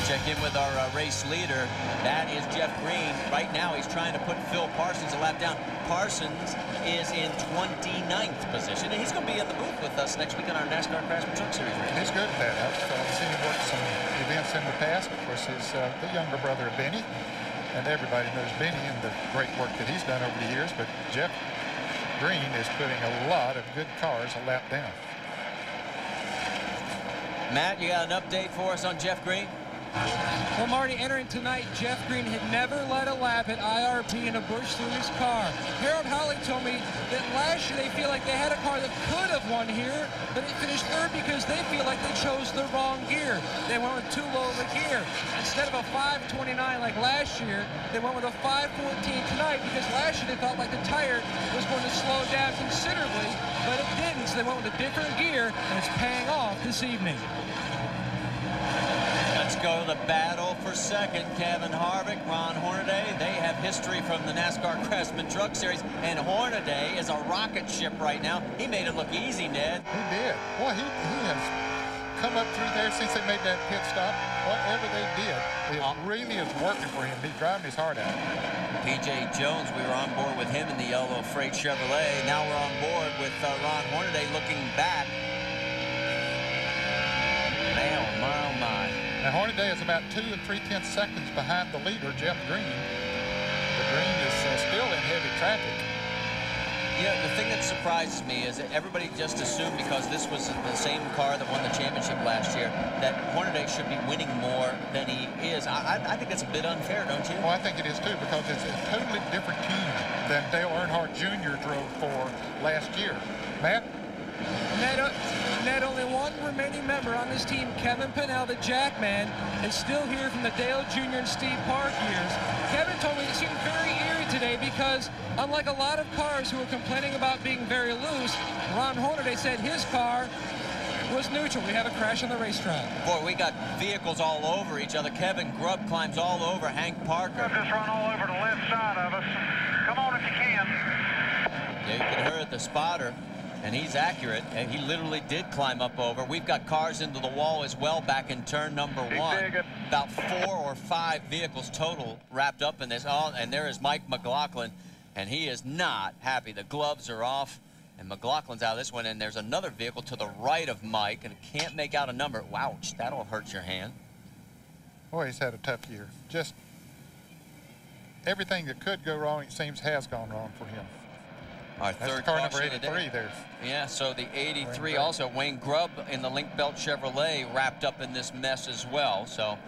Check in with our uh, race leader. That is Jeff Green. Right now, he's trying to put Phil Parsons a lap down. Parsons is in twenty-ninth position, and he's going to be in the booth with us next week on our NASCAR Craftsman Truck Series race. He's good at that. I've uh, seen him work some events in the past. Of course, he's uh, the younger brother of Benny, and everybody knows Benny and the great work that he's done over the years, but Jeff Green is putting a lot of good cars a lap down. Matt, you got an update for us on Jeff Green? Well, Marty, entering tonight, Jeff Green had never led a lap at I R P in a Busch Series car. Harold Holly told me that last year they feel like they had a car that could have won here, but it finished third because they feel like they chose the wrong gear. They went with too low of a gear. Instead of a five twenty-nine like last year, they went with a five fourteen tonight because last year they thought like the tire was going to slow down considerably, but it didn't, so they went with a different gear, and it's paying off this evening. Let's go to the battle for second. Kevin Harvick, Ron Hornaday. They have history from the NASCAR Craftsman Truck Series, and Hornaday is a rocket ship right now. He made it look easy, Ned. He did. Well, he, he has come up through there since they made that pit stop. Whatever they did, it uh, really is working for him. He's driving his heart out. P J. Jones, we were on board with him in the yellow Freight Chevrolet. Now we're on board with uh, Ron Hornaday looking back. Man, oh my, oh my. Now, Hornaday is about two and three-tenths seconds behind the leader, Jeff Green. But Green is uh, still in heavy traffic. Yeah, the thing that surprises me is that everybody just assumed, because this was the same car that won the championship last year, that Hornaday should be winning more than he is. I, I, I think that's a bit unfair, don't you? Well, I think it is, too, because it's a totally different team than Dale Earnhardt Junior drove for last year. Matt? Ned, Ned, only one remaining member on this team, Kevin Pennell, the Jackman, is still here from the Dale Junior and Steve Park years. Kevin told me it seemed very eerie today because, unlike a lot of cars who were complaining about being very loose, Ron Hornaday said his car was neutral. We have a crash on the racetrack. Boy, we got vehicles all over each other. Kevin Grubb climbs all over Hank Parker. Just run all over the left side of us. Come on if you can. Yeah, you can hear the spotter. And he's accurate, and he literally did climb up over. We've got cars into the wall as well back in turn number one. About four or five vehicles total wrapped up in this. Oh, and there is Mike McLaughlin, and he is not happy. The gloves are off, and McLaughlin's out of this one, and there's another vehicle to the right of Mike, and can't make out a number. Ouch, that'll hurt your hand. Boy, he's had a tough year. Just everything that could go wrong, it seems, has gone wrong for him. Our That's third car number eighty-three there. Yeah, so the eighty-three also. Wayne Grubb in the Link Belt Chevrolet wrapped up in this mess as well. So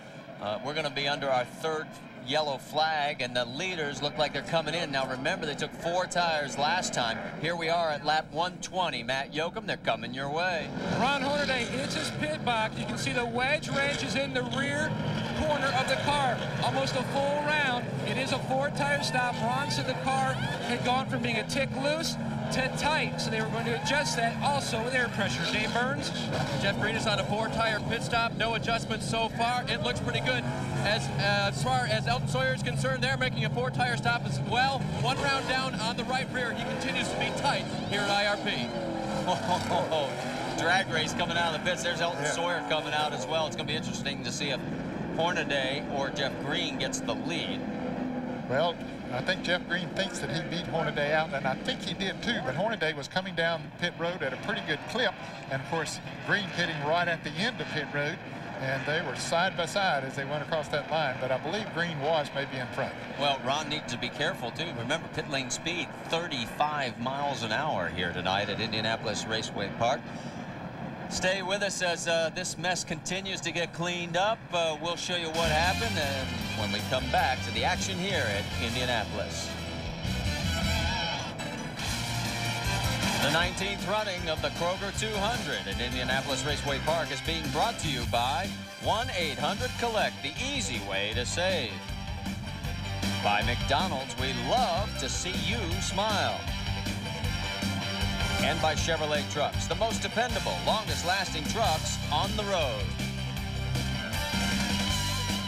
uh, we're going to be under our third yellow flag, and the leaders look like they're coming in. Now remember, they took four tires last time. Here we are at lap one twenty. Matt Yoakum, they're coming your way. Ron Hornaday hits his pit box. You can see the wedge wrench is in the rear corner of the car. Almost a full round. It is a four-tire stop. Ron said the car had gone from being a tick loose to tight, so they were going to adjust that also with air pressure. Dave Burns. Jeff Green is on a four-tire pit stop. No adjustments so far. It looks pretty good. As, uh, as far as Elton Sawyer is concerned, they're making a four-tire stop as well. One round down on the right rear. He continues to be tight here at I R P. Oh, drag race coming out of the pits. There's Elton yeah. Sawyer coming out as well. It's going to be interesting to see if Hornaday or Jeff Green gets the lead. Well, I think Jeff Green thinks that he beat Hornaday out, and I think he did too, but Hornaday was coming down pit road at a pretty good clip, and of course Green hitting right at the end of pit road, and they were side by side as they went across that line, but I believe Green was maybe in front. Well, Ron needs to be careful too. Remember, pit lane speed thirty-five miles an hour here tonight at Indianapolis Raceway Park. Stay with us as uh, this mess continues to get cleaned up. Uh, we'll show you what happened and when we come back to the action here at Indianapolis. The nineteenth running of the Kroger two hundred at Indianapolis Raceway Park is being brought to you by one eight hundred collect, the easy way to save. By McDonald's, we love to see you smile. And by Chevrolet Trucks, the most dependable, longest-lasting trucks on the road.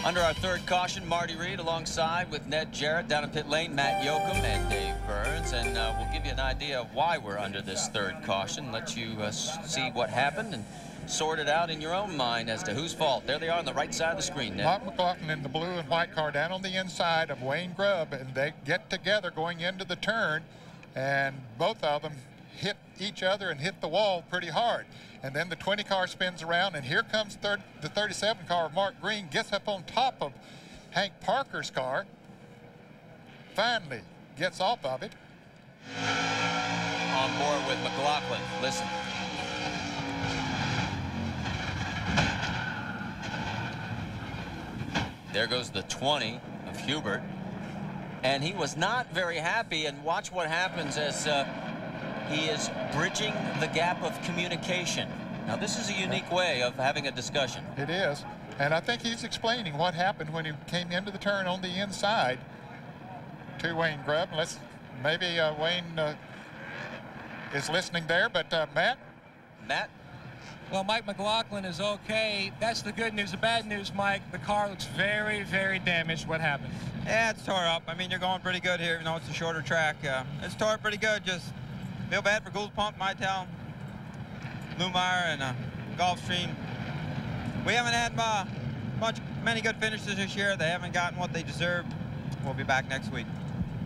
Under our third caution, Marty Reed alongside with Ned Jarrett down in pit lane, Matt Yoakum and Dave Burns. And uh, we'll give you an idea of why we're under this third caution, let you uh, see what happened and sort it out in your own mind as to whose fault. There they are on the right side of the screen now. Mike McLaughlin in the blue and white car down on the inside of Wayne Grubb, and they get together going into the turn, and both of them hit each other and hit the wall pretty hard. And then the twenty car spins around, and here comes third, the thirty-seven car of Mark Green, gets up on top of Hank Parker's car, finally gets off of it. On board with McLaughlin, listen. There goes the twenty of Hubert, and he was not very happy, and watch what happens as uh, he is bridging the gap of communication. Now, this is a unique way of having a discussion. It is, and I think he's explaining what happened when he came into the turn on the inside to Wayne Grubb. Let's, maybe uh, Wayne uh, is listening there, but uh, Matt? Matt? Well, Mike McLaughlin is okay. That's the good news. The bad news, Mike, the car looks very, very damaged. What happened? Yeah, it's tore up. I mean, you're going pretty good here, even though it's a shorter track. Uh, it's tore up pretty good, just feel bad for Gould Pump, Mytel, Lumire, and uh, Gulfstream. We haven't had uh, much, many good finishes this year. They haven't gotten what they deserve. We'll be back next week.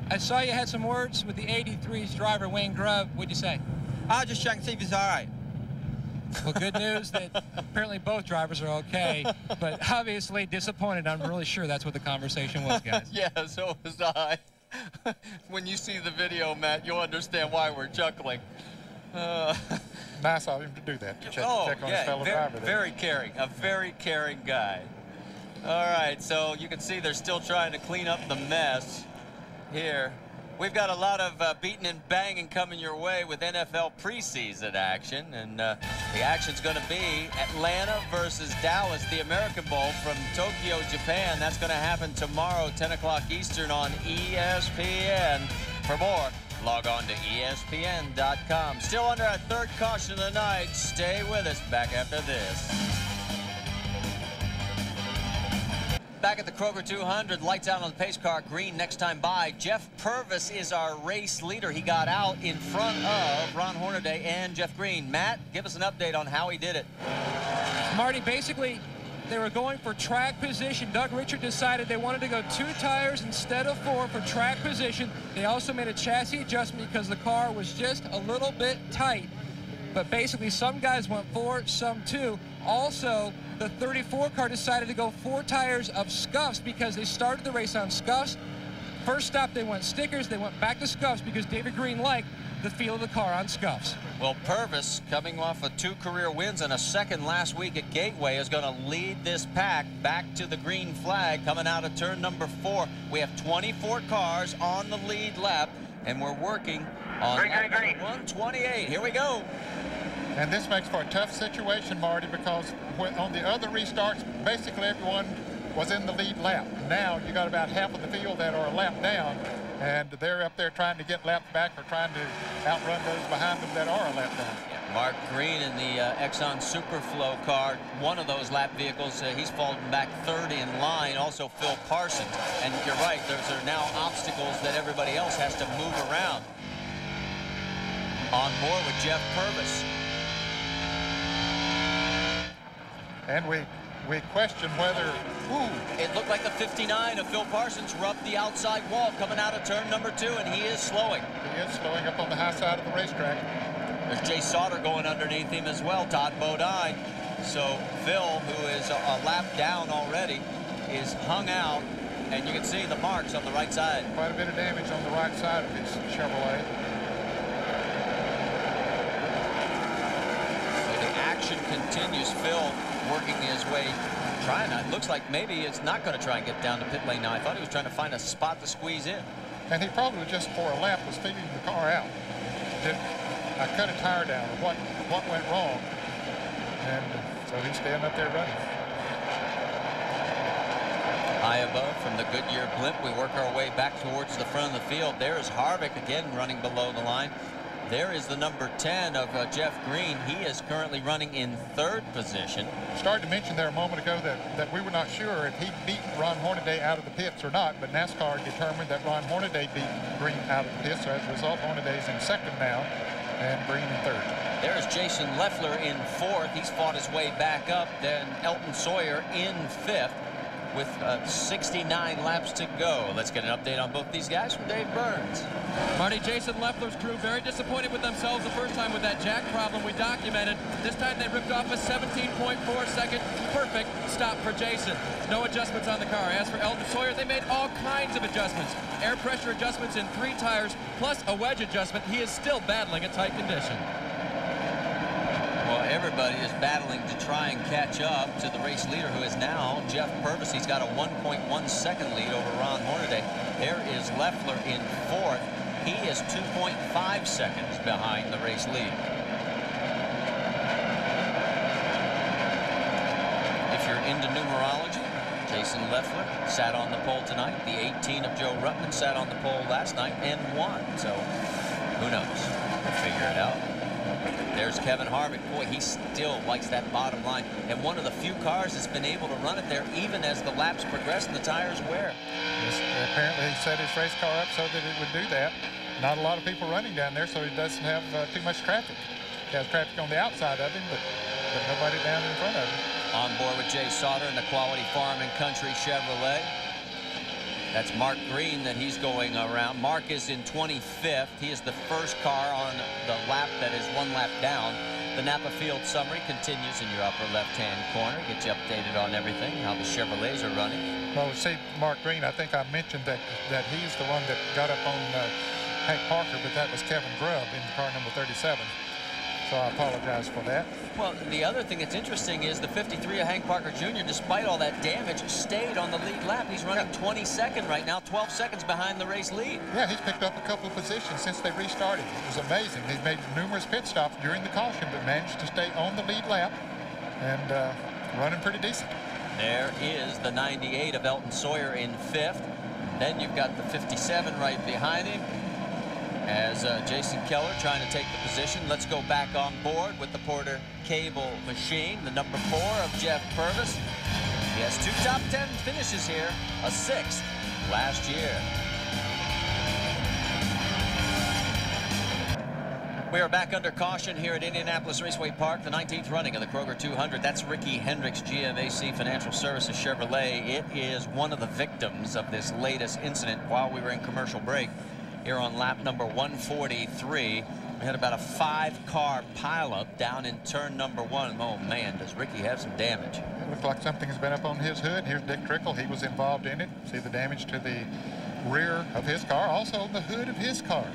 I saw you had some words with the eighty-three's driver, Wayne Grubb. What'd you say? I'll just check and see if he's all right. Well, good news that apparently both drivers are okay, but obviously disappointed. I'm really sure that's what the conversation was, guys. Yeah, so was I. When you see the video, Matt, you'll understand why we're chuckling. Uh, nice of him to do that, to check, oh, check on yeah, his fellow very, driver. There. Very caring, a very caring guy. All right, so you can see they're still trying to clean up the mess here. We've got a lot of uh, beating and banging coming your way with N F L preseason action, and uh, the action's going to be Atlanta versus Dallas, the American Bowl from Tokyo, Japan. That's going to happen tomorrow, ten o'clock Eastern on E S P N. For more, log on to E S P N dot com. Still under our third caution of the night. Stay with us. Back after this. Back at the Kroger two hundred, lights out on the pace car, green next time by. Jeff Purvis is our race leader. He got out in front of Ron Hornaday and Jeff Green. Matt, give us an update on how he did it. Marty, basically, they were going for track position. Doug Richard decided they wanted to go two tires instead of four for track position. They also made a chassis adjustment because the car was just a little bit tight. But basically, some guys went four, some two. Also, the thirty-four car decided to go four tires of scuffs because they started the race on scuffs. First stop, they went stickers, they went back to scuffs because David Green liked the feel of the car on scuffs. Well, Purvis, coming off of two career wins and a second last week at Gateway, is going to lead this pack back to the green flag coming out of turn number four. We have twenty-four cars on the lead lap, and we're working on green, green, green. one twenty-eight. Here we go. And this makes for a tough situation, Marty, because on the other restarts, basically everyone was in the lead lap. Now you got about half of the field that are a lap down, and they're up there trying to get laps back or trying to outrun those behind them that are a lap down. Yeah, Mark Green in the uh, Exxon Superflow car, one of those lap vehicles, uh, he's fallen back third in line, also Phil Parsons. And you're right, those are now obstacles that everybody else has to move around. On board with Jeff Purvis. And we we question whether, ooh. It looked like the fifty-nine of Phil Parsons rubbed the outside wall coming out of turn number two, and he is slowing. He is slowing up on the high side of the racetrack. There's Jay Sauter going underneath him as well, Todd Bodine. So Phil, who is a, a lap down already, is hung out, and you can see the marks on the right side. Quite a bit of damage on the right side of his Chevrolet. Action continues. Phil working his way, trying to, it looks like maybe it's not going to try and get down to pit lane now. I thought he was trying to find a spot to squeeze in. And he probably just for a lap was figuring the car out. Did I cut a tire down or what, what went wrong? And so he's standing up there running. High above from the Goodyear blimp, we work our way back towards the front of the field. There is Harvick again running below the line. There is the number ten of uh, Jeff Green. He is currently running in third position. Started to mention there a moment ago that, that we were not sure if he beat Ron Hornaday out of the pits or not, but NASCAR determined that Ron Hornaday beat Green out of the pits, so as a result, Hornaday's in second now, and Green in third. There's Jason Leffler in fourth. He's fought his way back up. Then Elton Sawyer in fifth with uh, sixty-nine laps to go. Let's get an update on both these guys from Dave Burns. Marty, Jason Leffler's crew very disappointed with themselves the first time with that jack problem we documented. This time they ripped off a seventeen point four second perfect stop for Jason. No adjustments on the car. As for Elton Sawyer, they made all kinds of adjustments. Air pressure adjustments in three tires, plus a wedge adjustment. He is still battling a tight condition. Well, everybody is battling to try and catch up to the race leader, who is now Jeff Purvis. He's got a one point one second lead over Ron Hornaday. There is Leffler in fourth. He is two point five seconds behind the race lead. If you're into numerology, Jason Leffler sat on the pole tonight. The eighteen of Joe Ruttman sat on the pole last night and won. So who knows? We'll figure it out. There's Kevin Harvick. Boy, he still likes that bottom line. And one of the few cars that's been able to run it there even as the laps progress and the tires wear. Yes, apparently he set his race car up so that it would do that. Not a lot of people running down there, so he doesn't have uh, too much traffic. He has traffic on the outside of him, but, but nobody down in front of him. On board with Jay Sauter in the Quality Farm and Country Chevrolet. That's Mark Green that he's going around. Mark is in twenty-fifth. He is the first car on the lap that is one lap down. The Napa Field Summary continues in your upper left-hand corner. Get you updated on everything, how the Chevrolets are running. Well, see, Mark Green, I think I mentioned that, that he's the one that got up on uh, Hank Parker, but that was Kevin Grubb in car number thirty-seven. So I apologize for that. Well, the other thing that's interesting is the fifty-three of Hank Parker Junior, despite all that damage, stayed on the lead lap. He's running yeah. twenty-second right now, twelve seconds behind the race lead. Yeah, he's picked up a couple of positions since they restarted. It was amazing. He's made numerous pit stops during the caution, but managed to stay on the lead lap and uh, running pretty decent. There is the ninety-eight of Elton Sawyer in fifth. Then you've got the fifty-seven right behind him. As uh, Jason Keller trying to take the position. Let's go back on board with the Porter Cable machine, the number four of Jeff Purvis. He has two top ten finishes here, a sixth last year. We are back under caution here at Indianapolis Raceway Park, the nineteenth running of the Kroger two hundred. That's Ricky Hendrick's G M A C Financial Services Chevrolet. It is one of the victims of this latest incident while we were in commercial break. Here on lap number one forty-three, we had about a five-car pileup down in turn number one. Oh, man, does Ricky have some damage. It looks like something's been up on his hood. Here's Dick Trickle. He was involved in it. See the damage to the rear of his car, also the hood of his car.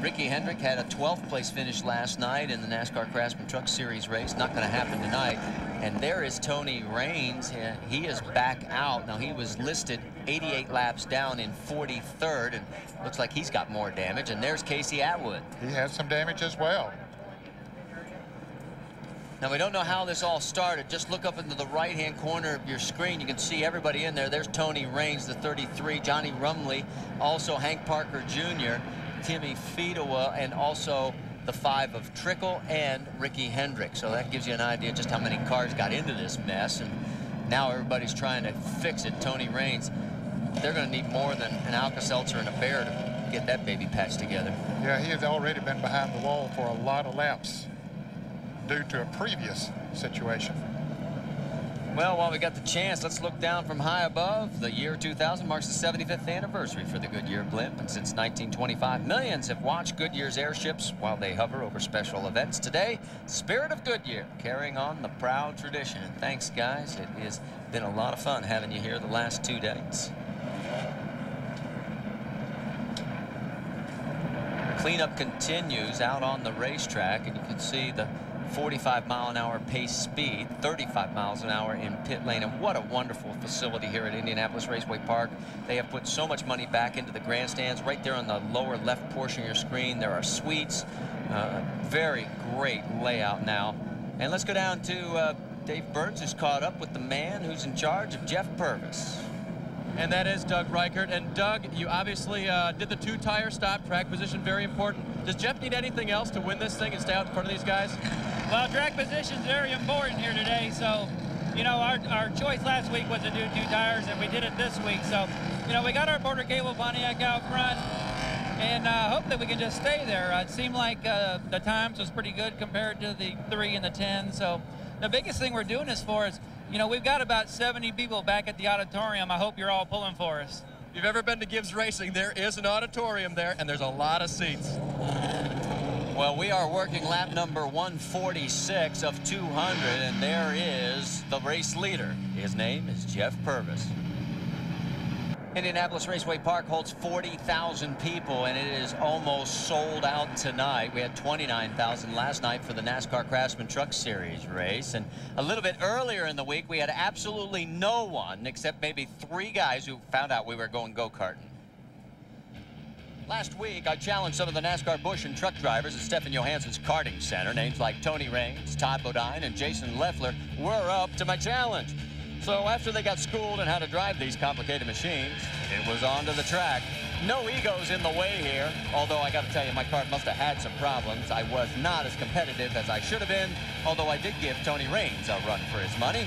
Ricky Hendrick had a twelfth place finish last night in the NASCAR Craftsman Truck Series race. Not going to happen tonight. And there is Tony Raines. He is back out. Now, he was listed eighty-eight laps down in forty-third, and looks like he's got more damage. And there's Casey Atwood. He has some damage as well. Now, we don't know how this all started. Just look up into the right-hand corner of your screen. You can see everybody in there. There's Tony Raines, the thirty-three, Johnny Rumley, also Hank Parker Junior, Timmy Fedewa, and also the five of Trickle and Ricky Hendrick. So that gives you an idea just how many cars got into this mess, and now everybody's trying to fix it. Tony Raines, they're going to need more than an Alka-Seltzer and a bear to get that baby patched together. Yeah, he has already been behind the wall for a lot of laps due to a previous situation. Well, while we got the chance, let's look down from high above. The year two thousand marks the seventy-fifth anniversary for the Goodyear blimp, and since nineteen twenty-five, millions have watched Goodyear's airships while they hover over special events. Today, Spirit of Goodyear, carrying on the proud tradition. And thanks, guys. It has been a lot of fun having you here the last two days. Cleanup continues out on the racetrack, and you can see the forty-five mile an hour pace speed, thirty-five miles an hour in pit lane. And what a wonderful facility here at Indianapolis Raceway Park. They have put so much money back into the grandstands. Right there on the lower left portion of your screen, there are suites. Uh, very great layout now. And let's go down to uh, Dave Burns, who's caught up with the man who's in charge of Jeff Purvis. And that is Doug Reichert. And Doug, you obviously uh, did the two-tire stop. Track position, very important. Does Jeff need anything else to win this thing and stay out in front of these guys? Well, track position is very important here today. So, you know, our, our choice last week was to do two tires, and we did it this week. So, you know, we got our Porter Cable Pontiac out front, and uh, hope that we can just stay there. Uh, it seemed like uh, the times was pretty good compared to the three and the ten. So the biggest thing we're doing this for is, you know, we've got about seventy people back at the auditorium. I hope you're all pulling for us. If you've ever been to Gibbs Racing, there is an auditorium there, and there's a lot of seats. Well, we are working lap number one forty-six of two hundred, and there is the race leader. His name is Jeff Purvis. Indianapolis Raceway Park holds forty thousand people, and it is almost sold out tonight. We had twenty-nine thousand last night for the NASCAR Craftsman Truck Series race. And a little bit earlier in the week, we had absolutely no one except maybe three guys who found out we were going go-karting. Last week, I challenged some of the NASCAR Busch and truck drivers at Stefan Johansson's Karting Center. Names like Tony Raines, Todd Bodine, and Jason Leffler were up to my challenge. So after they got schooled on how to drive these complicated machines, it was onto the track. No egos in the way here, although I got to tell you, my car must have had some problems. I was not as competitive as I should have been, although I did give Tony Raines a run for his money.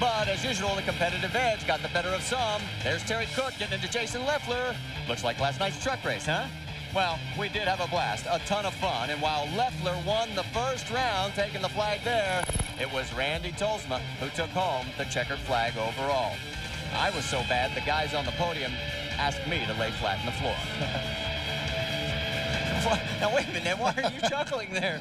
But as usual, the competitive edge got the better of some. There's Terry Cook getting into Jason Leffler. Looks like last night's truck race, huh? Well, we did have a blast, a ton of fun. And while Leffler won the first round, taking the flag there, it was Randy Tolsma who took home the checkered flag overall. I was so bad, the guys on the podium asked me to lay flat on the floor. Now, wait a minute, why are you chuckling there?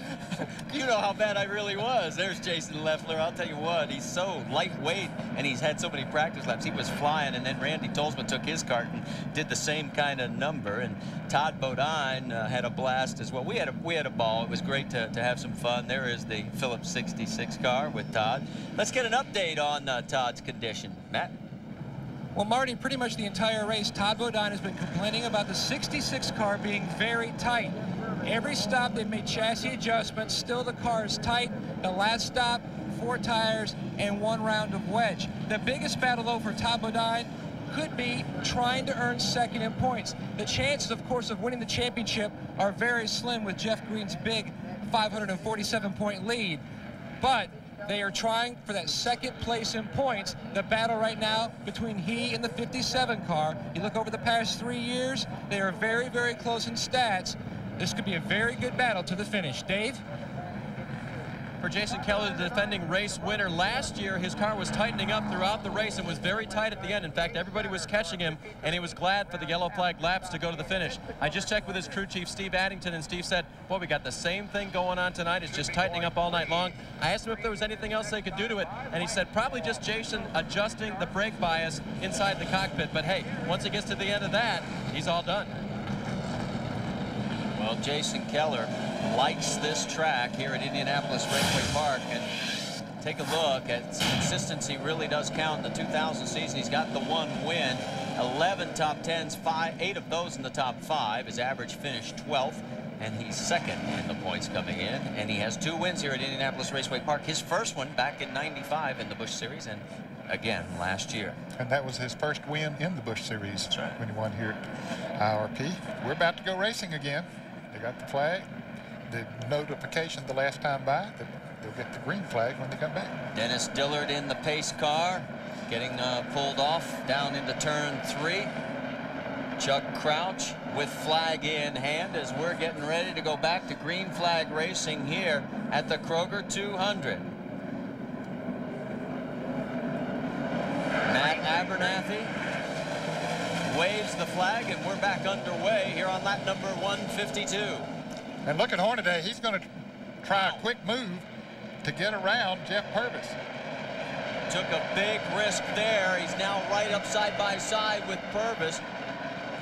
You know how bad I really was. There's Jason Leffler. I'll tell you what, he's so lightweight, and he's had so many practice laps. He was flying, and then Randy Tolsma took his cart and did the same kind of number. And Todd Bodine uh, had a blast as well. We had a, we had a ball. It was great to, to have some fun. There is the Phillips sixty-six car with Todd. Let's get an update on uh, Todd's condition. Matt? Well, Marty, pretty much the entire race, Todd Bodine has been complaining about the sixty-six car being very tight. Every stop, they've made chassis adjustments. Still, the car is tight. The last stop, four tires and one round of wedge. The biggest battle, though, for Todd Bodine could be trying to earn second in points. The chances, of course, of winning the championship are very slim with Jeff Green's big five hundred forty-seven point lead. But they are trying for that second place in points. The battle right now between he and the fifty-seven car. You look over the past three years, they are very, very close in stats. This could be a very good battle to the finish. Dave? For Jason Keller, the defending race winner last year, his car was tightening up throughout the race and was very tight at the end. In fact, everybody was catching him, and he was glad for the yellow flag laps to go to the finish. I just checked with his crew chief, Steve Addington, and Steve said, well, we got the same thing going on tonight. It's just tightening up all night long. I asked him if there was anything else they could do to it, and he said probably just Jason adjusting the brake bias inside the cockpit. But hey, once it gets to the end of that, he's all done. Well, Jason Keller likes this track here at Indianapolis Raceway Park, and take a look at consistency really does count. In the two thousand season, he's got the one win, eleven top tens, five, eight of those in the top five. His average finish twelfth, and he's second in the points coming in. And he has two wins here at Indianapolis Raceway Park. His first one back in ninety-five in the Busch Series, and again last year. And that was his first win in the Busch Series. That's right. When he won here at I R P. We're about to go racing again. They got the flag, the notification the last time by. They'll get the green flag when they come back. Dennis Dillard in the pace car, getting uh, pulled off down into turn three. Chuck Crouch with flag in hand as we're getting ready to go back to green flag racing here at the Kroger two hundred. Matt Abernathy waves the flag, and we're back underway here on lap number one fifty-two. And look at Hornaday. He's going to try a quick move to get around Jeff Purvis. Took a big risk there. He's now right up side by side with Purvis.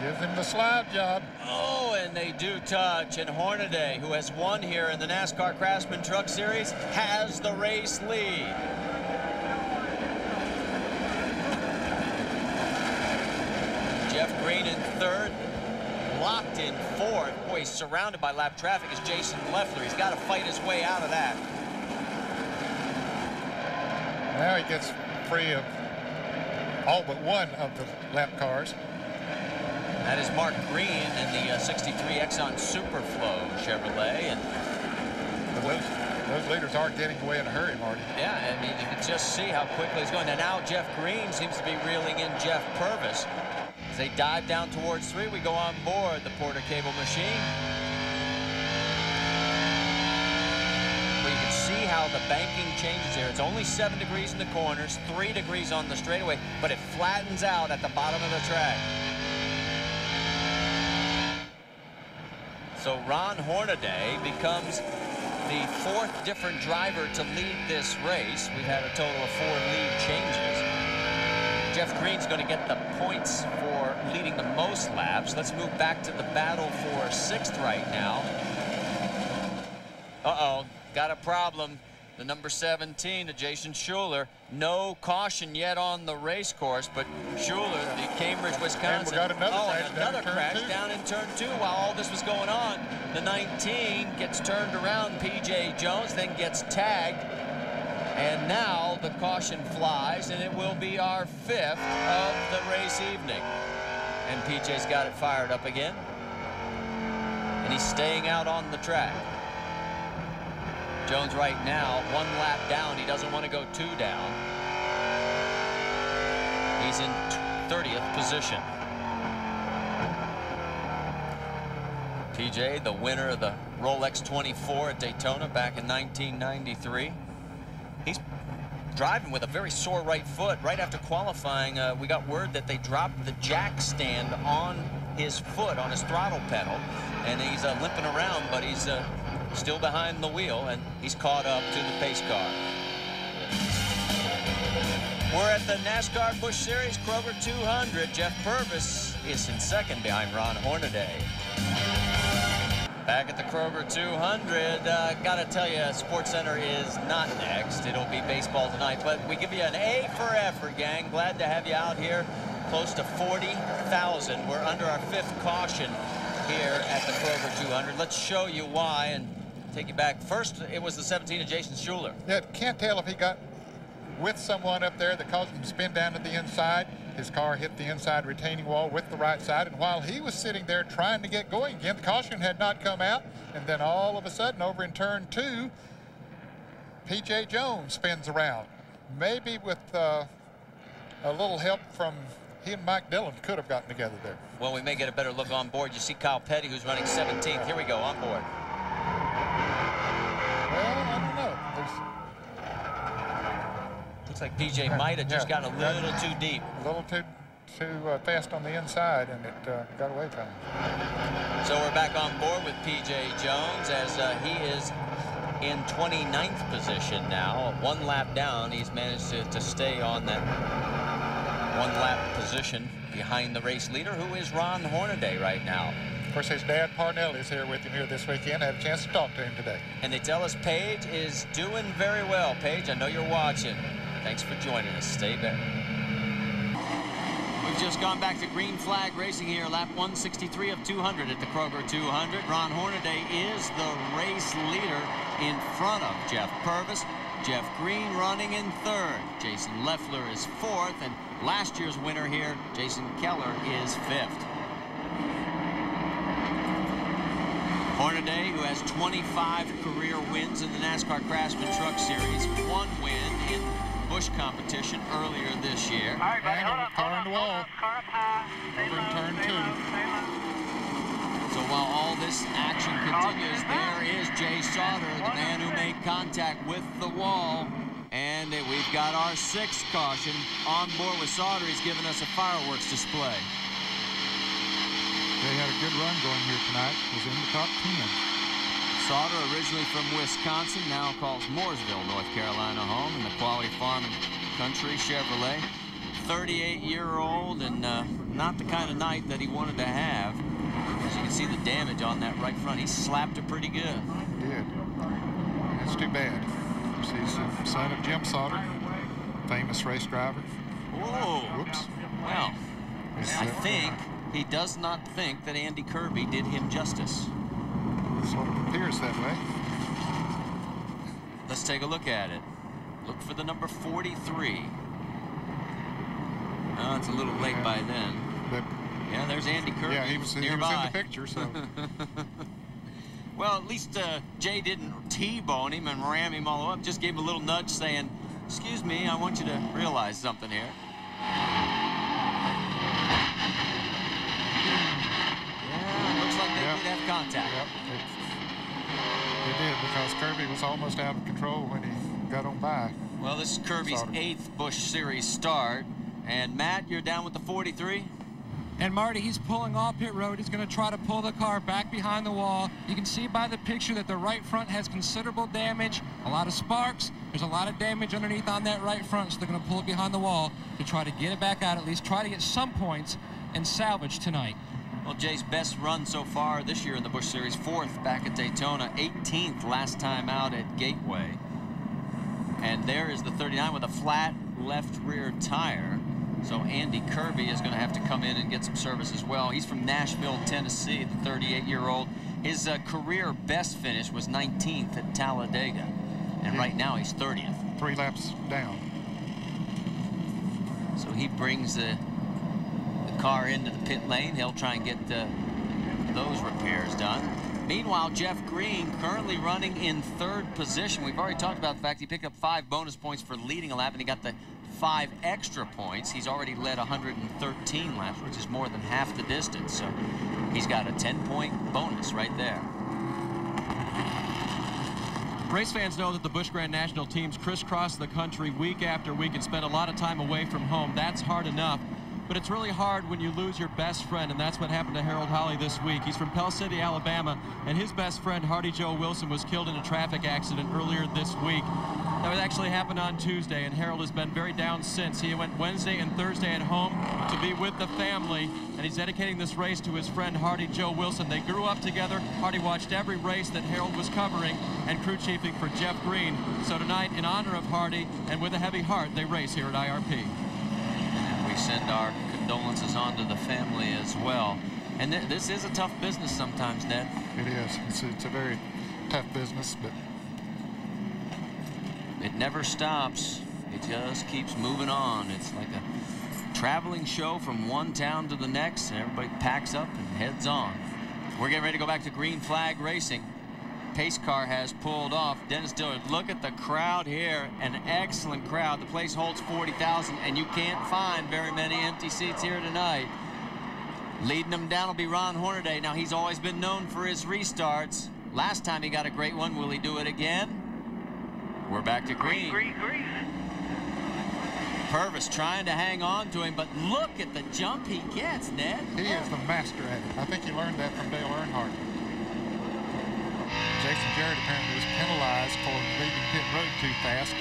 Gives him the slide job. Oh, and they do touch. And Hornaday, who has won here in the NASCAR Craftsman Truck Series, has the race lead. Jeff Green in third, locked in fourth. Boy, he's surrounded by lap traffic is Jason Leffler. He's got to fight his way out of that. Now he gets free of all but one of the lap cars. That is Mark Green in the uh, sixty-three Exxon Superflow Chevrolet. And those, those leaders are getting away in a hurry, Marty. Yeah, I mean, you can just see how quickly he's going. And now Jeff Green seems to be reeling in Jeff Purvis. As they dive down towards three, we go on board the Porter Cable machine. Well, you can see how the banking changes there. It's only seven degrees in the corners, three degrees on the straightaway, but it flattens out at the bottom of the track. So Ron Hornaday becomes the fourth different driver to lead this race. We've had a total of four lead changes. Jeff Green's going to get the points for leading the most laps. Let's move back to the battle for sixth right now. Uh-oh, got a problem. The number seventeen to Jason Schuler. No caution yet on the race course, but Schuler, the Cambridge, Wisconsin. We got another oh, crash, another down, crash in down in turn two while all this was going on. The nineteen gets turned around, P J. Jones, then gets tagged. And now the caution flies, and it will be our fifth of the race evening. And P J's got it fired up again. And he's staying out on the track. Jones right now, one lap down. He doesn't want to go two down. He's in thirtieth position. P J, the winner of the Rolex twenty-four at Daytona back in nineteen ninety-three. He's driving with a very sore right foot. Right after qualifying, uh, we got word that they dropped the jack stand on his foot, on his throttle pedal, and he's uh, limping around, but he's uh, still behind the wheel, and he's caught up to the pace car. We're at the NASCAR Busch Series Kroger two hundred. Jeff Purvis is in second behind Ron Hornaday. Back at the Kroger two hundred, uh, gotta tell you, SportsCenter is not next. It'll be baseball tonight, but we give you an A for effort, gang. Glad to have you out here. Close to forty thousand. We're under our fifth caution here at the Kroger two hundred. Let's show you why and take you back. First, it was the seventeen of Jason Schuler. Yeah, can't tell if he got with someone up there that caused him to spin down to the inside. His car hit the inside retaining wall with the right side, and while he was sitting there trying to get going again, the caution had not come out, and then all of a sudden, over in turn two, P J. Jones spins around. Maybe with uh, a little help from he and Mike Dillon could have gotten together there. Well, we may get a better look on board. You see Kyle Petty, who's running seventeenth. Here we go, on board. Well, I don't know. There's Looks like P J uh, might have just yeah, got a little too deep. A little too too uh, fast on the inside, and it uh, got away from him. So we're back on board with P J. Jones as uh, he is in twenty-ninth position now. One lap down, he's managed to, to stay on that one lap position behind the race leader, who is Ron Hornaday right now. Of course, his dad Parnell is here with him here this weekend. I had a chance to talk to him today. And they tell us Paige is doing very well. Paige, I know you're watching. Thanks for joining us. Stay there. We've just gone back to green flag racing here, lap one sixty-three of two hundred at the Kroger two hundred. Ron Hornaday is the race leader in front of Jeff Purvis. Jeff Green running in third. Jason Leffler is fourth, and last year's winner here, Jason Keller, is fifth. Hornaday, who has twenty-five career wins in the NASCAR Craftsman Truck Series, one win in Busch competition earlier this year. All right, buddy, hold up, hold up, hold up, car up high, stay low, stay low, stay low. So while all this action continues, there is Jay Sauter, the man who made contact with the wall. And we've got our sixth caution on board with Sauter. He's given us a fireworks display. They had a good run going here tonight. Was in the top ten. Sauter, originally from Wisconsin, now calls Mooresville, North Carolina home in the Quality Farm and Country Chevrolet. thirty-eight-year-old, and uh, not the kind of night that he wanted to have. As you can see the damage on that right front. He slapped it pretty good. He did. That's too bad. He's the son of Jim Sauter, famous race driver. Whoa. Whoops. Well, it's, I think he does not think that Andy Kirby did him justice. Sort of appears that way. Let's take a look at it. Look for the number forty-three. Oh, it's a little late yeah. by then. But yeah, there's Andy Kirby. Yeah, he was, nearby. He was in the picture, so. Well, at least uh, Jay didn't T-bone him and ram him all up. Just gave him a little nudge saying, excuse me, I want you to realize something here. Yeah, looks like they yep. did have contact. Yep. It He did, because Kirby was almost out of control when he got on by. Well, this is Kirby's eighth Busch Series start. And Matt, you're down with the forty-three. And Marty, he's pulling off pit road. He's going to try to pull the car back behind the wall. You can see by the picture that the right front has considerable damage, a lot of sparks. There's a lot of damage underneath on that right front, so they're going to pull it behind the wall to try to get it back out, at least try to get some points and salvage tonight. Well, Jay's best run so far this year in the Busch Series, fourth back at Daytona, eighteenth last time out at Gateway. And there is the thirty-nine with a flat left rear tire. So Andy Kirby is going to have to come in and get some service as well. He's from Nashville, Tennessee, the thirty-eight-year-old. His uh, career best finish was nineteenth at Talladega. And right now he's thirtieth. Three laps down. So he brings the... car into the pit lane. He'll try and get uh, those repairs done. Meanwhile, Jeff Green currently running in third position. We've already talked about the fact he picked up five bonus points for leading a lap, and he got the five extra points. He's already led one hundred thirteen laps, which is more than half the distance. So he's got a ten-point bonus right there. Race fans know that the Busch Grand National teams crisscross the country week after week and spend a lot of time away from home. That's hard enough. But it's really hard when you lose your best friend, and that's what happened to Harold Holley this week. He's from Pell City, Alabama, and his best friend, Hardy Joe Wilson, was killed in a traffic accident earlier this week. That actually happened on Tuesday, and Harold has been very down since. He went Wednesday and Thursday at home to be with the family, and he's dedicating this race to his friend, Hardy Joe Wilson. They grew up together. Hardy watched every race that Harold was covering and crew chiefing for Jeff Green. So tonight, in honor of Hardy, and with a heavy heart, they race here at I R P. Send our condolences on to the family as well. And th this is a tough business sometimes, Ned. It is. It's a, it's a very tough business, but it never stops. It just keeps moving on. It's like a traveling show from one town to the next, and everybody packs up and heads on. We're getting ready to go back to green flag racing. Pace car has pulled off. Dennis Dillard, look at the crowd here. An excellent crowd. The place holds forty thousand, and you can't find very many empty seats here tonight. Leading them down will be Ron Hornaday. Now, he's always been known for his restarts. Last time he got a great one. Will he do it again? We're back to green. Green, green, green. Purvis trying to hang on to him, but look at the jump he gets, Ned. He is the master at it. I think he learned that from Dale Earnhardt. Jason Garrett apparently was penalized for leaving pit road too fast.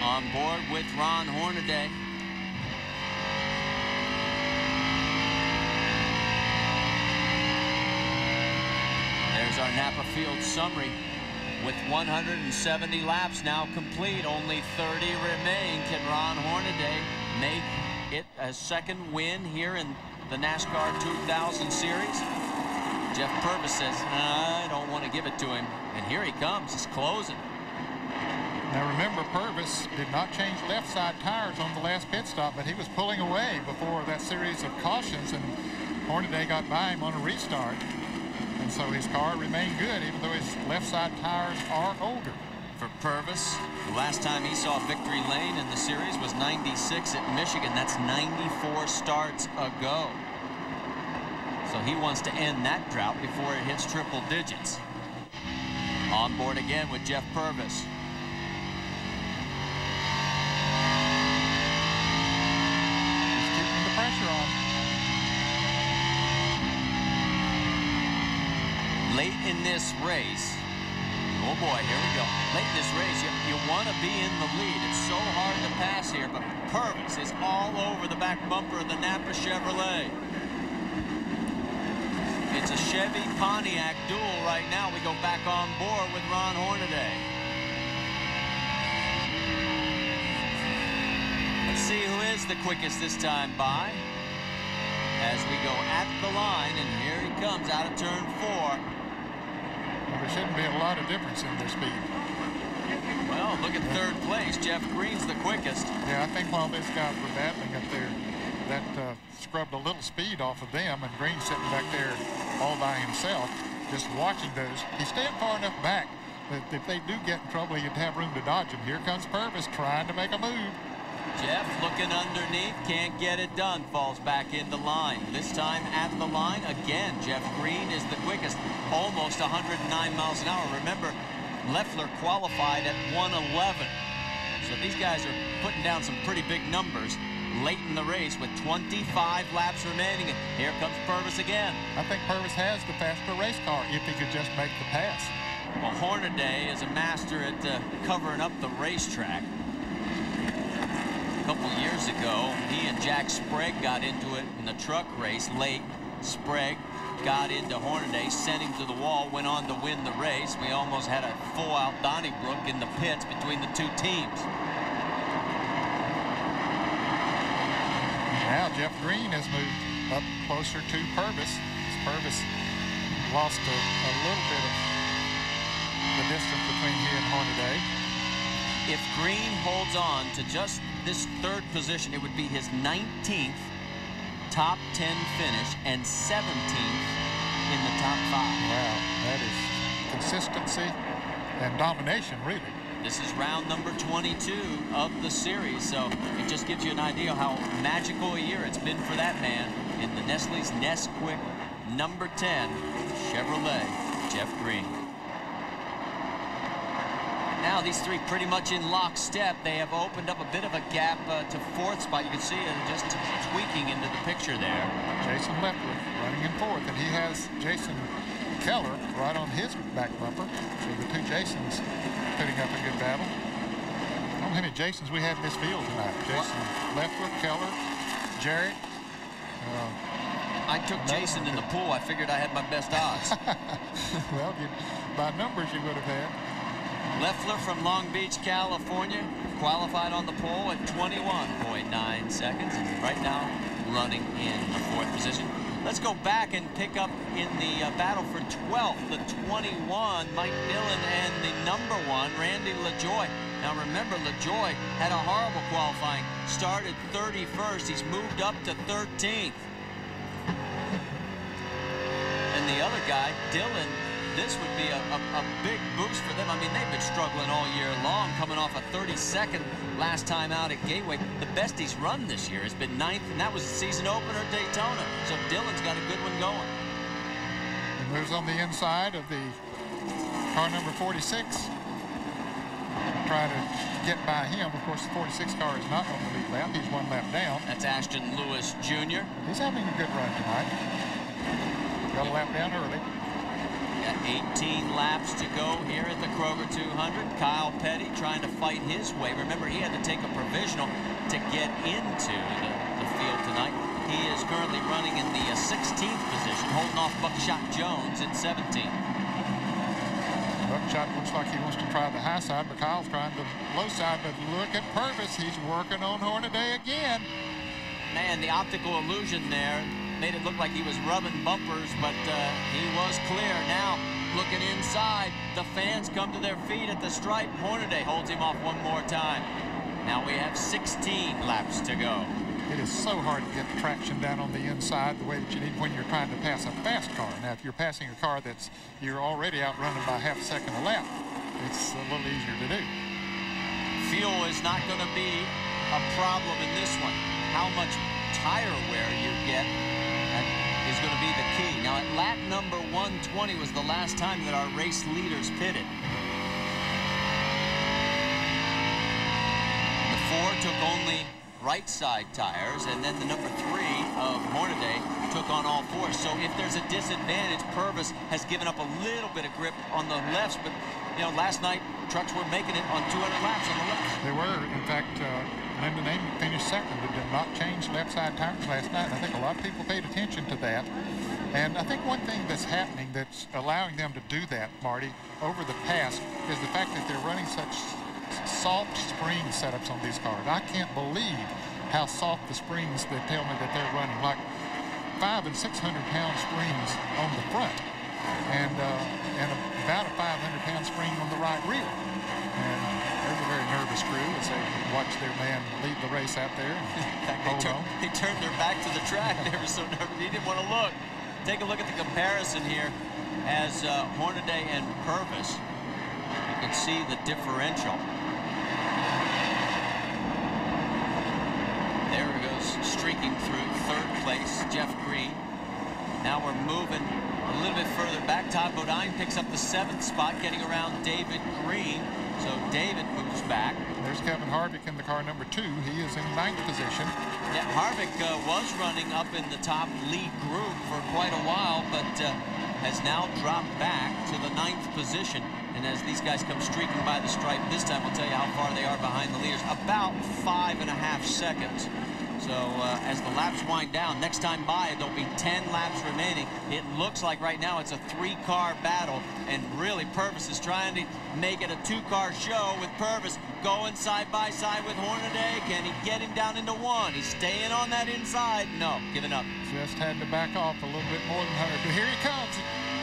On board with Ron Hornaday. There's our Napa Field summary. With one hundred seventy laps now complete, only thirty remain. Can Ron Hornaday make it a second win here in the NASCAR two thousand series? Jeff Purvis says, I don't want to give it to him. And here he comes, he's closing. Now remember, Purvis did not change left side tires on the last pit stop, but he was pulling away before that series of cautions, and Hornaday got by him on a restart. And so his car remained good, even though his left side tires are older. For Purvis, the last time he saw victory lane in the series was ninety-six at Michigan. That's ninety-four starts ago. So he wants to end that drought before it hits triple digits. On board again with Jeff Purvis. He's keeping the pressure on. Late in this race, oh boy, here we go. Late in this race, you, you want to be in the lead. It's so hard to pass here, but Purvis is all over the back bumper of the Napa Chevrolet. It's a Chevy Pontiac duel right now. We go back on board with Ron Hornaday. Let's see who is the quickest this time by. As we go at the line, and here he comes out of turn four. There shouldn't be a lot of difference in their speed. Well, look at third place. Jeff Green's the quickest. Yeah, I think while these guys were battling up there, that uh, scrubbed a little speed off of them, and Green's sitting back there all by himself, just watching those. He's staying far enough back that if they do get in trouble, you'd have room to dodge him. Here comes Purvis trying to make a move. Jeff looking underneath, can't get it done, falls back into line. This time at the line, again, Jeff Green is the quickest, almost one hundred nine miles an hour. Remember, Leffler qualified at one eleven. So these guys are putting down some pretty big numbers late in the race with twenty-five laps remaining. And here comes Purvis again. I think Purvis has the faster race car if he could just make the pass. Well, Hornaday is a master at uh, covering up the racetrack. A couple years ago, he and Jack Sprague got into it in the truck race late. Sprague got into Hornaday, sent him to the wall, went on to win the race. We almost had a full-out Donnybrook in the pits between the two teams. Now Jeff Green has moved up closer to Purvis. Purvis lost a, a little bit of the distance between he and Hornaday. If Green holds on to just this third position, it would be his nineteenth top ten finish and seventeenth in the top five. Wow, that is consistency and domination, really. This is round number twenty-two of the series, so it just gives you an idea how magical a year it's been for that man in the Nestle's Nesquik number ten Chevrolet, Jeff Green. Now these three pretty much in lockstep. They have opened up a bit of a gap uh, to fourth spot. You can see it just tweaking into the picture there. Jason Leffler running in fourth, and he has Jason Keller right on his back bumper. So the two Jasons putting up a good battle. I don't know how many Jasons we have in this field tonight. Jason what? Leffler, Keller, Jarrett. Uh, I took Jason in the pool. I figured I had my best odds. Well, you, by numbers you would have had. Leffler from Long Beach, California, qualified on the pole at twenty-one point nine seconds. Right now, running in the fourth position. Let's go back and pick up in the uh, battle for twelfth, the twenty-one, Mike Dillon, and the number one, Randy LaJoie. Now remember, LaJoie had a horrible qualifying. Started thirty-first. He's moved up to thirteenth. And the other guy, Dillon. This would be a, a, a big boost for them. I mean, they've been struggling all year long, coming off a thirty-second last time out at Gateway. The best he's run this year has been ninth, and that was the season opener at Daytona. So Dillon's got a good one going. He moves on the inside of the car number forty-six. try to get by him. Of course, the forty-six car is not on the lead lap. He's one lap down. That's Ashton Lewis Junior He's having a good run tonight. Got a lap down early. eighteen laps to go here at the Kroger two hundred. Kyle Petty trying to fight his way. Remember, he had to take a provisional to get into the, the field tonight. He is currently running in the sixteenth position, holding off Buckshot Jones in seventeenth. Buckshot looks like he wants to try the high side, but Kyle's trying the low side. But look at Purvis. He's working on Hornaday again. Man, the optical illusion there made it look like he was rubbing bumpers, but uh, he was clear. Now, looking inside, the fans come to their feet at the stripe. Hornaday holds him off one more time. Now we have sixteen laps to go. It is so hard to get traction down on the inside the way that you need when you're trying to pass a fast car. Now, if you're passing a car that's you're already outrunning by half a second a lap, it's a little easier to do. Fuel is not going to be a problem in this one. How much tire wear you get is going to be the key. Now, at lap number one twenty was the last time that our race leaders pitted. The four took only right side tires, and then the number three of Hornaday took on all four. So if there's a disadvantage, Purvis has given up a little bit of grip on the lefts, but you know, last night trucks were making it on two hundred laps on the left. They were, in fact. Uh... Linda Name finished second, but did not change left side tires last night. And I think a lot of people paid attention to that. And I think one thing that's happening that's allowing them to do that, Marty, over the past is the fact that they're running such soft spring setups on these cars. I can't believe how soft the springs they tell me that they're running, like five and six hundred pound springs on the front, and uh, and about a five hundred pound spring on the right rear. And a very nervous crew as they watch their man lead the race out there. In fact, they, turn, they turned their back to the track. They were so nervous. He didn't want to look. Take a look at the comparison here as uh, Hornaday and Purvis. You can see the differential. There it goes, streaking through third place, Jeff Green. Now we're moving a little bit further back. Todd Bodine picks up the seventh spot, getting around David Green. So David moves back. There's Kevin Harvick in the car number two. He is in ninth position. Yeah, Harvick uh, was running up in the top lead group for quite a while, but uh, has now dropped back to the ninth position. And as these guys come streaking by the stripe this time, we'll tell you how far they are behind the leaders. About five and a half seconds. So uh, as the laps wind down, next time by, there'll be ten laps remaining. It looks like right now it's a three-car battle, and really Purvis is trying to make it a two-car show with Purvis going side-by-side with Hornaday. Can he get him down into one? He's staying on that inside. No, giving up. Just had to back off a little bit more than Hunter. But here he comes,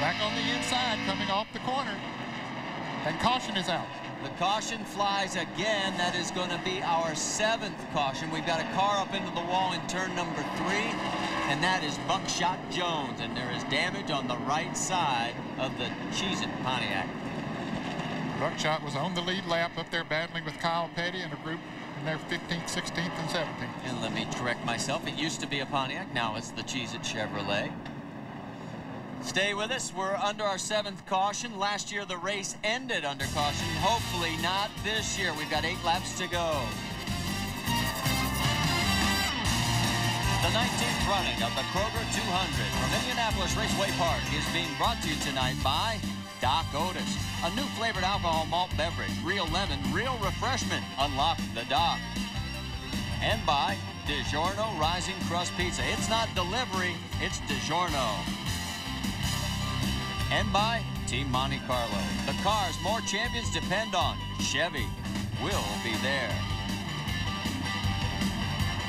back on the inside, coming off the corner. And caution is out. The caution flies again. That is going to be our seventh caution. We've got a car up into the wall in turn number three, and that is Buckshot Jones. And there is damage on the right side of the Cheez-It Pontiac. Buckshot was on the lead lap up there battling with Kyle Petty and a group in their fifteenth, sixteenth, and seventeenth. And let me correct myself. It used to be a Pontiac. Now it's the Cheez-It Chevrolet. Stay with us. We're under our seventh caution. Last year, the race ended under caution. Hopefully not this year. We've got eight laps to go. The nineteenth running of the Kroger two hundred from Indianapolis Raceway Park is being brought to you tonight by Doc Otis. A new flavored alcohol malt beverage. Real lemon, real refreshment. Unlock the Doc. And by DiGiorno Rising Crust Pizza. It's not delivery, it's DiGiorno. And by Team Monte Carlo. The cars more champions depend on. Chevy will be there.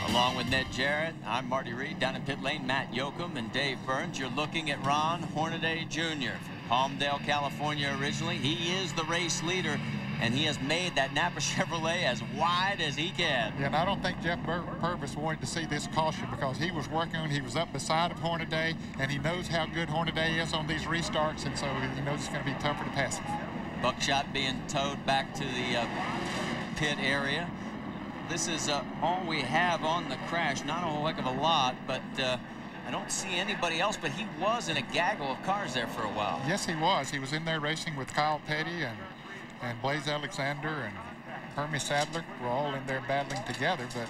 Along with Ned Jarrett, I'm Marty Reed. Down in pit lane, Matt Yoakum and Dave Burns. You're looking at Ron Hornaday Junior from Palmdale, California originally. He is the race leader, and he has made that Napa Chevrolet as wide as he can. Yeah, and I don't think Jeff Bur Purvis wanted to see this caution because he was working on, he was up beside of Hornaday, and he knows how good Hornaday is on these restarts, and so he knows it's going to be tougher to pass him. Buckshot being towed back to the uh, pit area. This is uh, all we have on the crash. Not a whole heck of a lot, but uh, I don't see anybody else, but he was in a gaggle of cars there for a while. Yes, he was. He was in there racing with Kyle Petty and and Blaise Alexander and Hermie Sadler were all in there battling together, but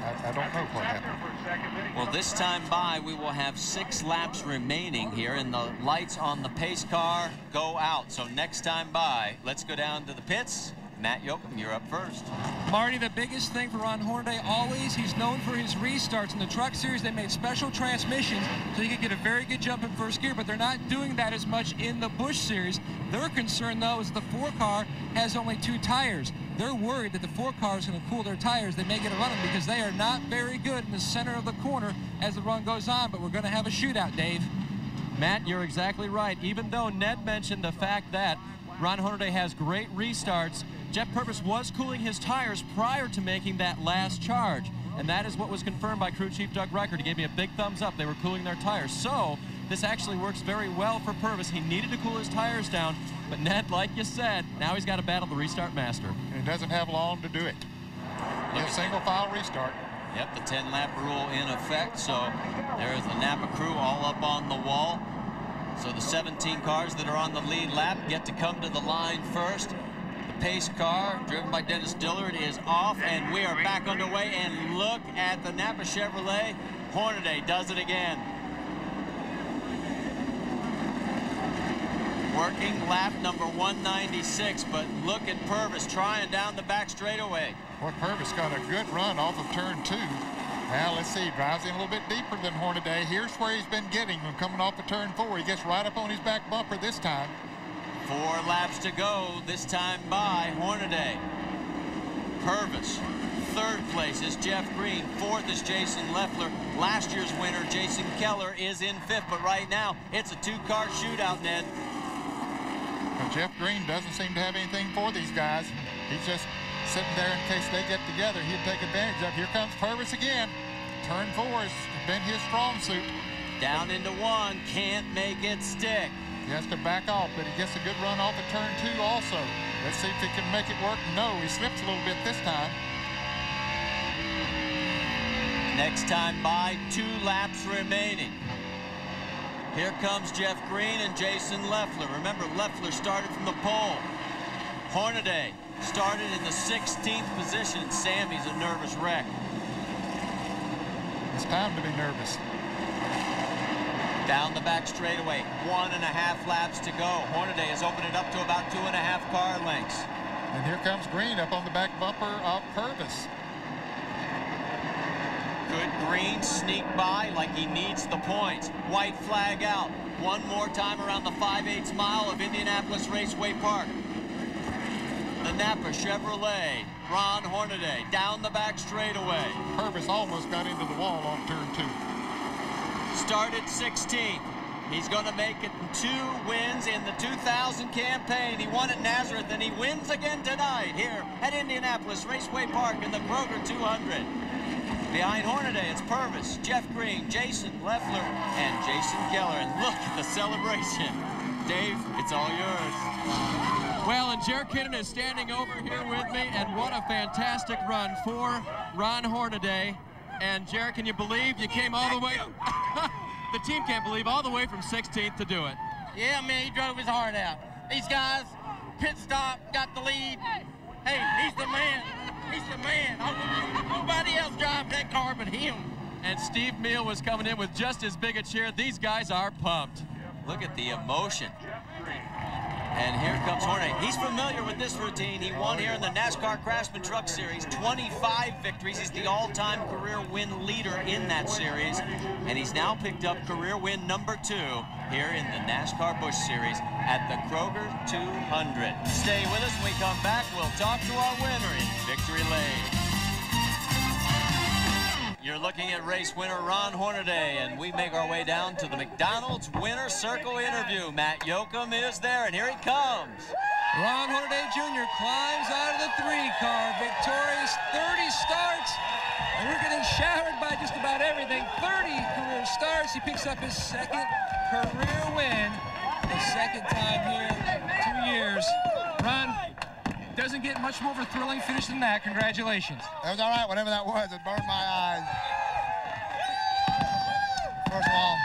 I, I don't know what happened. Well, this time by, we will have six laps remaining here, and the lights on the pace car go out. So next time by, let's go down to the pits. Matt Yoakum, you're up first. Marty, the biggest thing for Ron Hornaday always, he's known for his restarts. In the Truck Series, they made special transmissions so he could get a very good jump in first gear, but they're not doing that as much in the Busch Series. Their concern, though, is the four-car has only two tires. They're worried that the four-car is going to cool their tires. They may get a run them because they are not very good in the center of the corner as the run goes on, but we're going to have a shootout, Dave. Matt, you're exactly right. Even though Ned mentioned the fact that Ron Hornaday has great restarts, Jeff Purvis was cooling his tires prior to making that last charge, and that is what was confirmed by crew chief Doug Reichert. He gave me a big thumbs up. They were cooling their tires, so this actually works very well for Purvis. He needed to cool his tires down, but Ned, like you said, now he's got to battle the restart master. And he doesn't have long to do it. Just single file restart. Yep, the ten lap rule in effect, so there is the Napa crew all up on the wall. So the seventeen cars that are on the lead lap get to come to the line first. Pace car driven by Dennis Dillard is off, and we are back underway, and look at the Napa Chevrolet. Hornaday does it again. Working lap number one ninety-six, but look at Purvis trying down the back straightaway. Well, Purvis got a good run off of turn two. Now let's see, drives in a little bit deeper than Hornaday. Here's where he's been getting when coming off of turn four. He gets right up on his back bumper this time. Four laps to go, this time by Hornaday. Purvis, third place is Jeff Green, fourth is Jason Leffler. Last year's winner, Jason Keller, is in fifth, but right now, it's a two-car shootout, Ned. Well, Jeff Green doesn't seem to have anything for these guys. He's just sitting there in case they get together, he'd take advantage of. Here comes Purvis again. Turn four has been his strong suit. Down into one, can't make it stick. He has to back off, but he gets a good run off of turn two also. Let's see if he can make it work. No, he slips a little bit this time. Next time by, two laps remaining. Here comes Jeff Green and Jason Leffler. Remember, Leffler started from the pole. Hornaday started in the sixteenth position. Sammy's a nervous wreck. It's time to be nervous. Down the back straightaway, one and a half laps to go. Hornaday has opened it up to about two and a half car lengths. And here comes Green up on the back bumper of Purvis. Could Green sneak by like he needs the points? White flag out. One more time around the five-eighths mile of Indianapolis Raceway Park. The Napa Chevrolet, Ron Hornaday, down the back straightaway. Purvis almost got into the wall on turn two. Started sixteenth. He's going to make it two wins in the two thousand campaign. He won at Nazareth, and he wins again tonight here at Indianapolis Raceway Park in the Kroger two hundred. Behind Hornaday, it's Purvis, Jeff Green, Jason Leffler, and Jason Keller. And look at the celebration. Dave, it's all yours. Well, and Jer Kinnon is standing over here with me, and what a fantastic run for Ron Hornaday. And Jer, can you believe you came all the way? The team can't believe all the way from sixteenth to do it. Yeah, man, he drove his heart out. These guys, pit stop, got the lead. Hey, he's the man. He's the man. Nobody else drives that car but him. And Steve Meal was coming in with just as big a cheer. These guys are pumped. Look at the emotion. And here comes Hornaday. He's familiar with this routine. He won here in the NASCAR Craftsman Truck Series. twenty-five victories. He's the all-time career win leader in that series. And he's now picked up career win number two here in the NASCAR Busch Series at the Kroger two hundred. Stay with us. When we come back, we'll talk to our winner in Victory Lane. You're looking at race winner Ron Hornaday, and we make our way down to the McDonald's Winner Circle interview. Matt Yoakum is there, and here he comes. Ron Hornaday Junior climbs out of the three-car, victorious, thirty starts, and we're getting showered by just about everything. thirty career starts. He picks up his second career win, his second time here in two years. Ron, doesn't get much more of a thrilling finish than that. Congratulations. That was all right, whatever that was. It burned my eyes. First of all,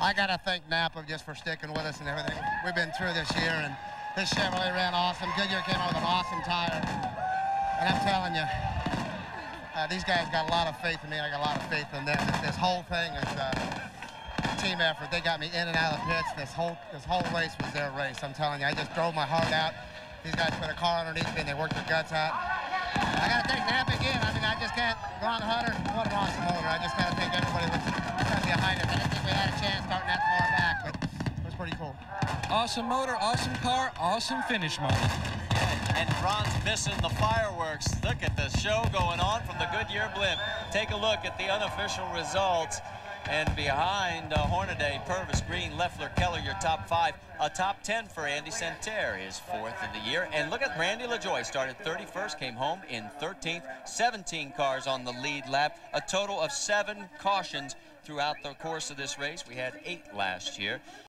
I got to thank Napa just for sticking with us and everything we've been through this year. And His Chevrolet ran off, and Goodyear came out with an awesome tire. And I'm telling you, uh, these guys got a lot of faith in me, and I got a lot of faith in them. This, this whole thing is uh, a team effort. They got me in and out of the pits. This whole, this whole race was their race. I'm telling you, I just drove my heart out. These guys put a car underneath me, and they worked their guts out. I got to take Napa again. I mean, I just can't. Ron Hunter, what an awesome holder. I just got to think everybody was behind us. I didn't think we had a chance starting that far back, but it was pretty cool. Awesome motor, awesome car, awesome finish, Marty. And Ron's missing the fireworks. Look at the show going on from the Goodyear blimp. Take a look at the unofficial results. And behind uh, Hornaday, Purvis, Green, Leffler, Keller, your top five. A top ten for Andy Santerre, his fourth in the year. And look at Randy LaJoie, started thirty-first, came home in thirteenth. seventeen cars on the lead lap. A total of seven cautions throughout the course of this race. We had eight last year.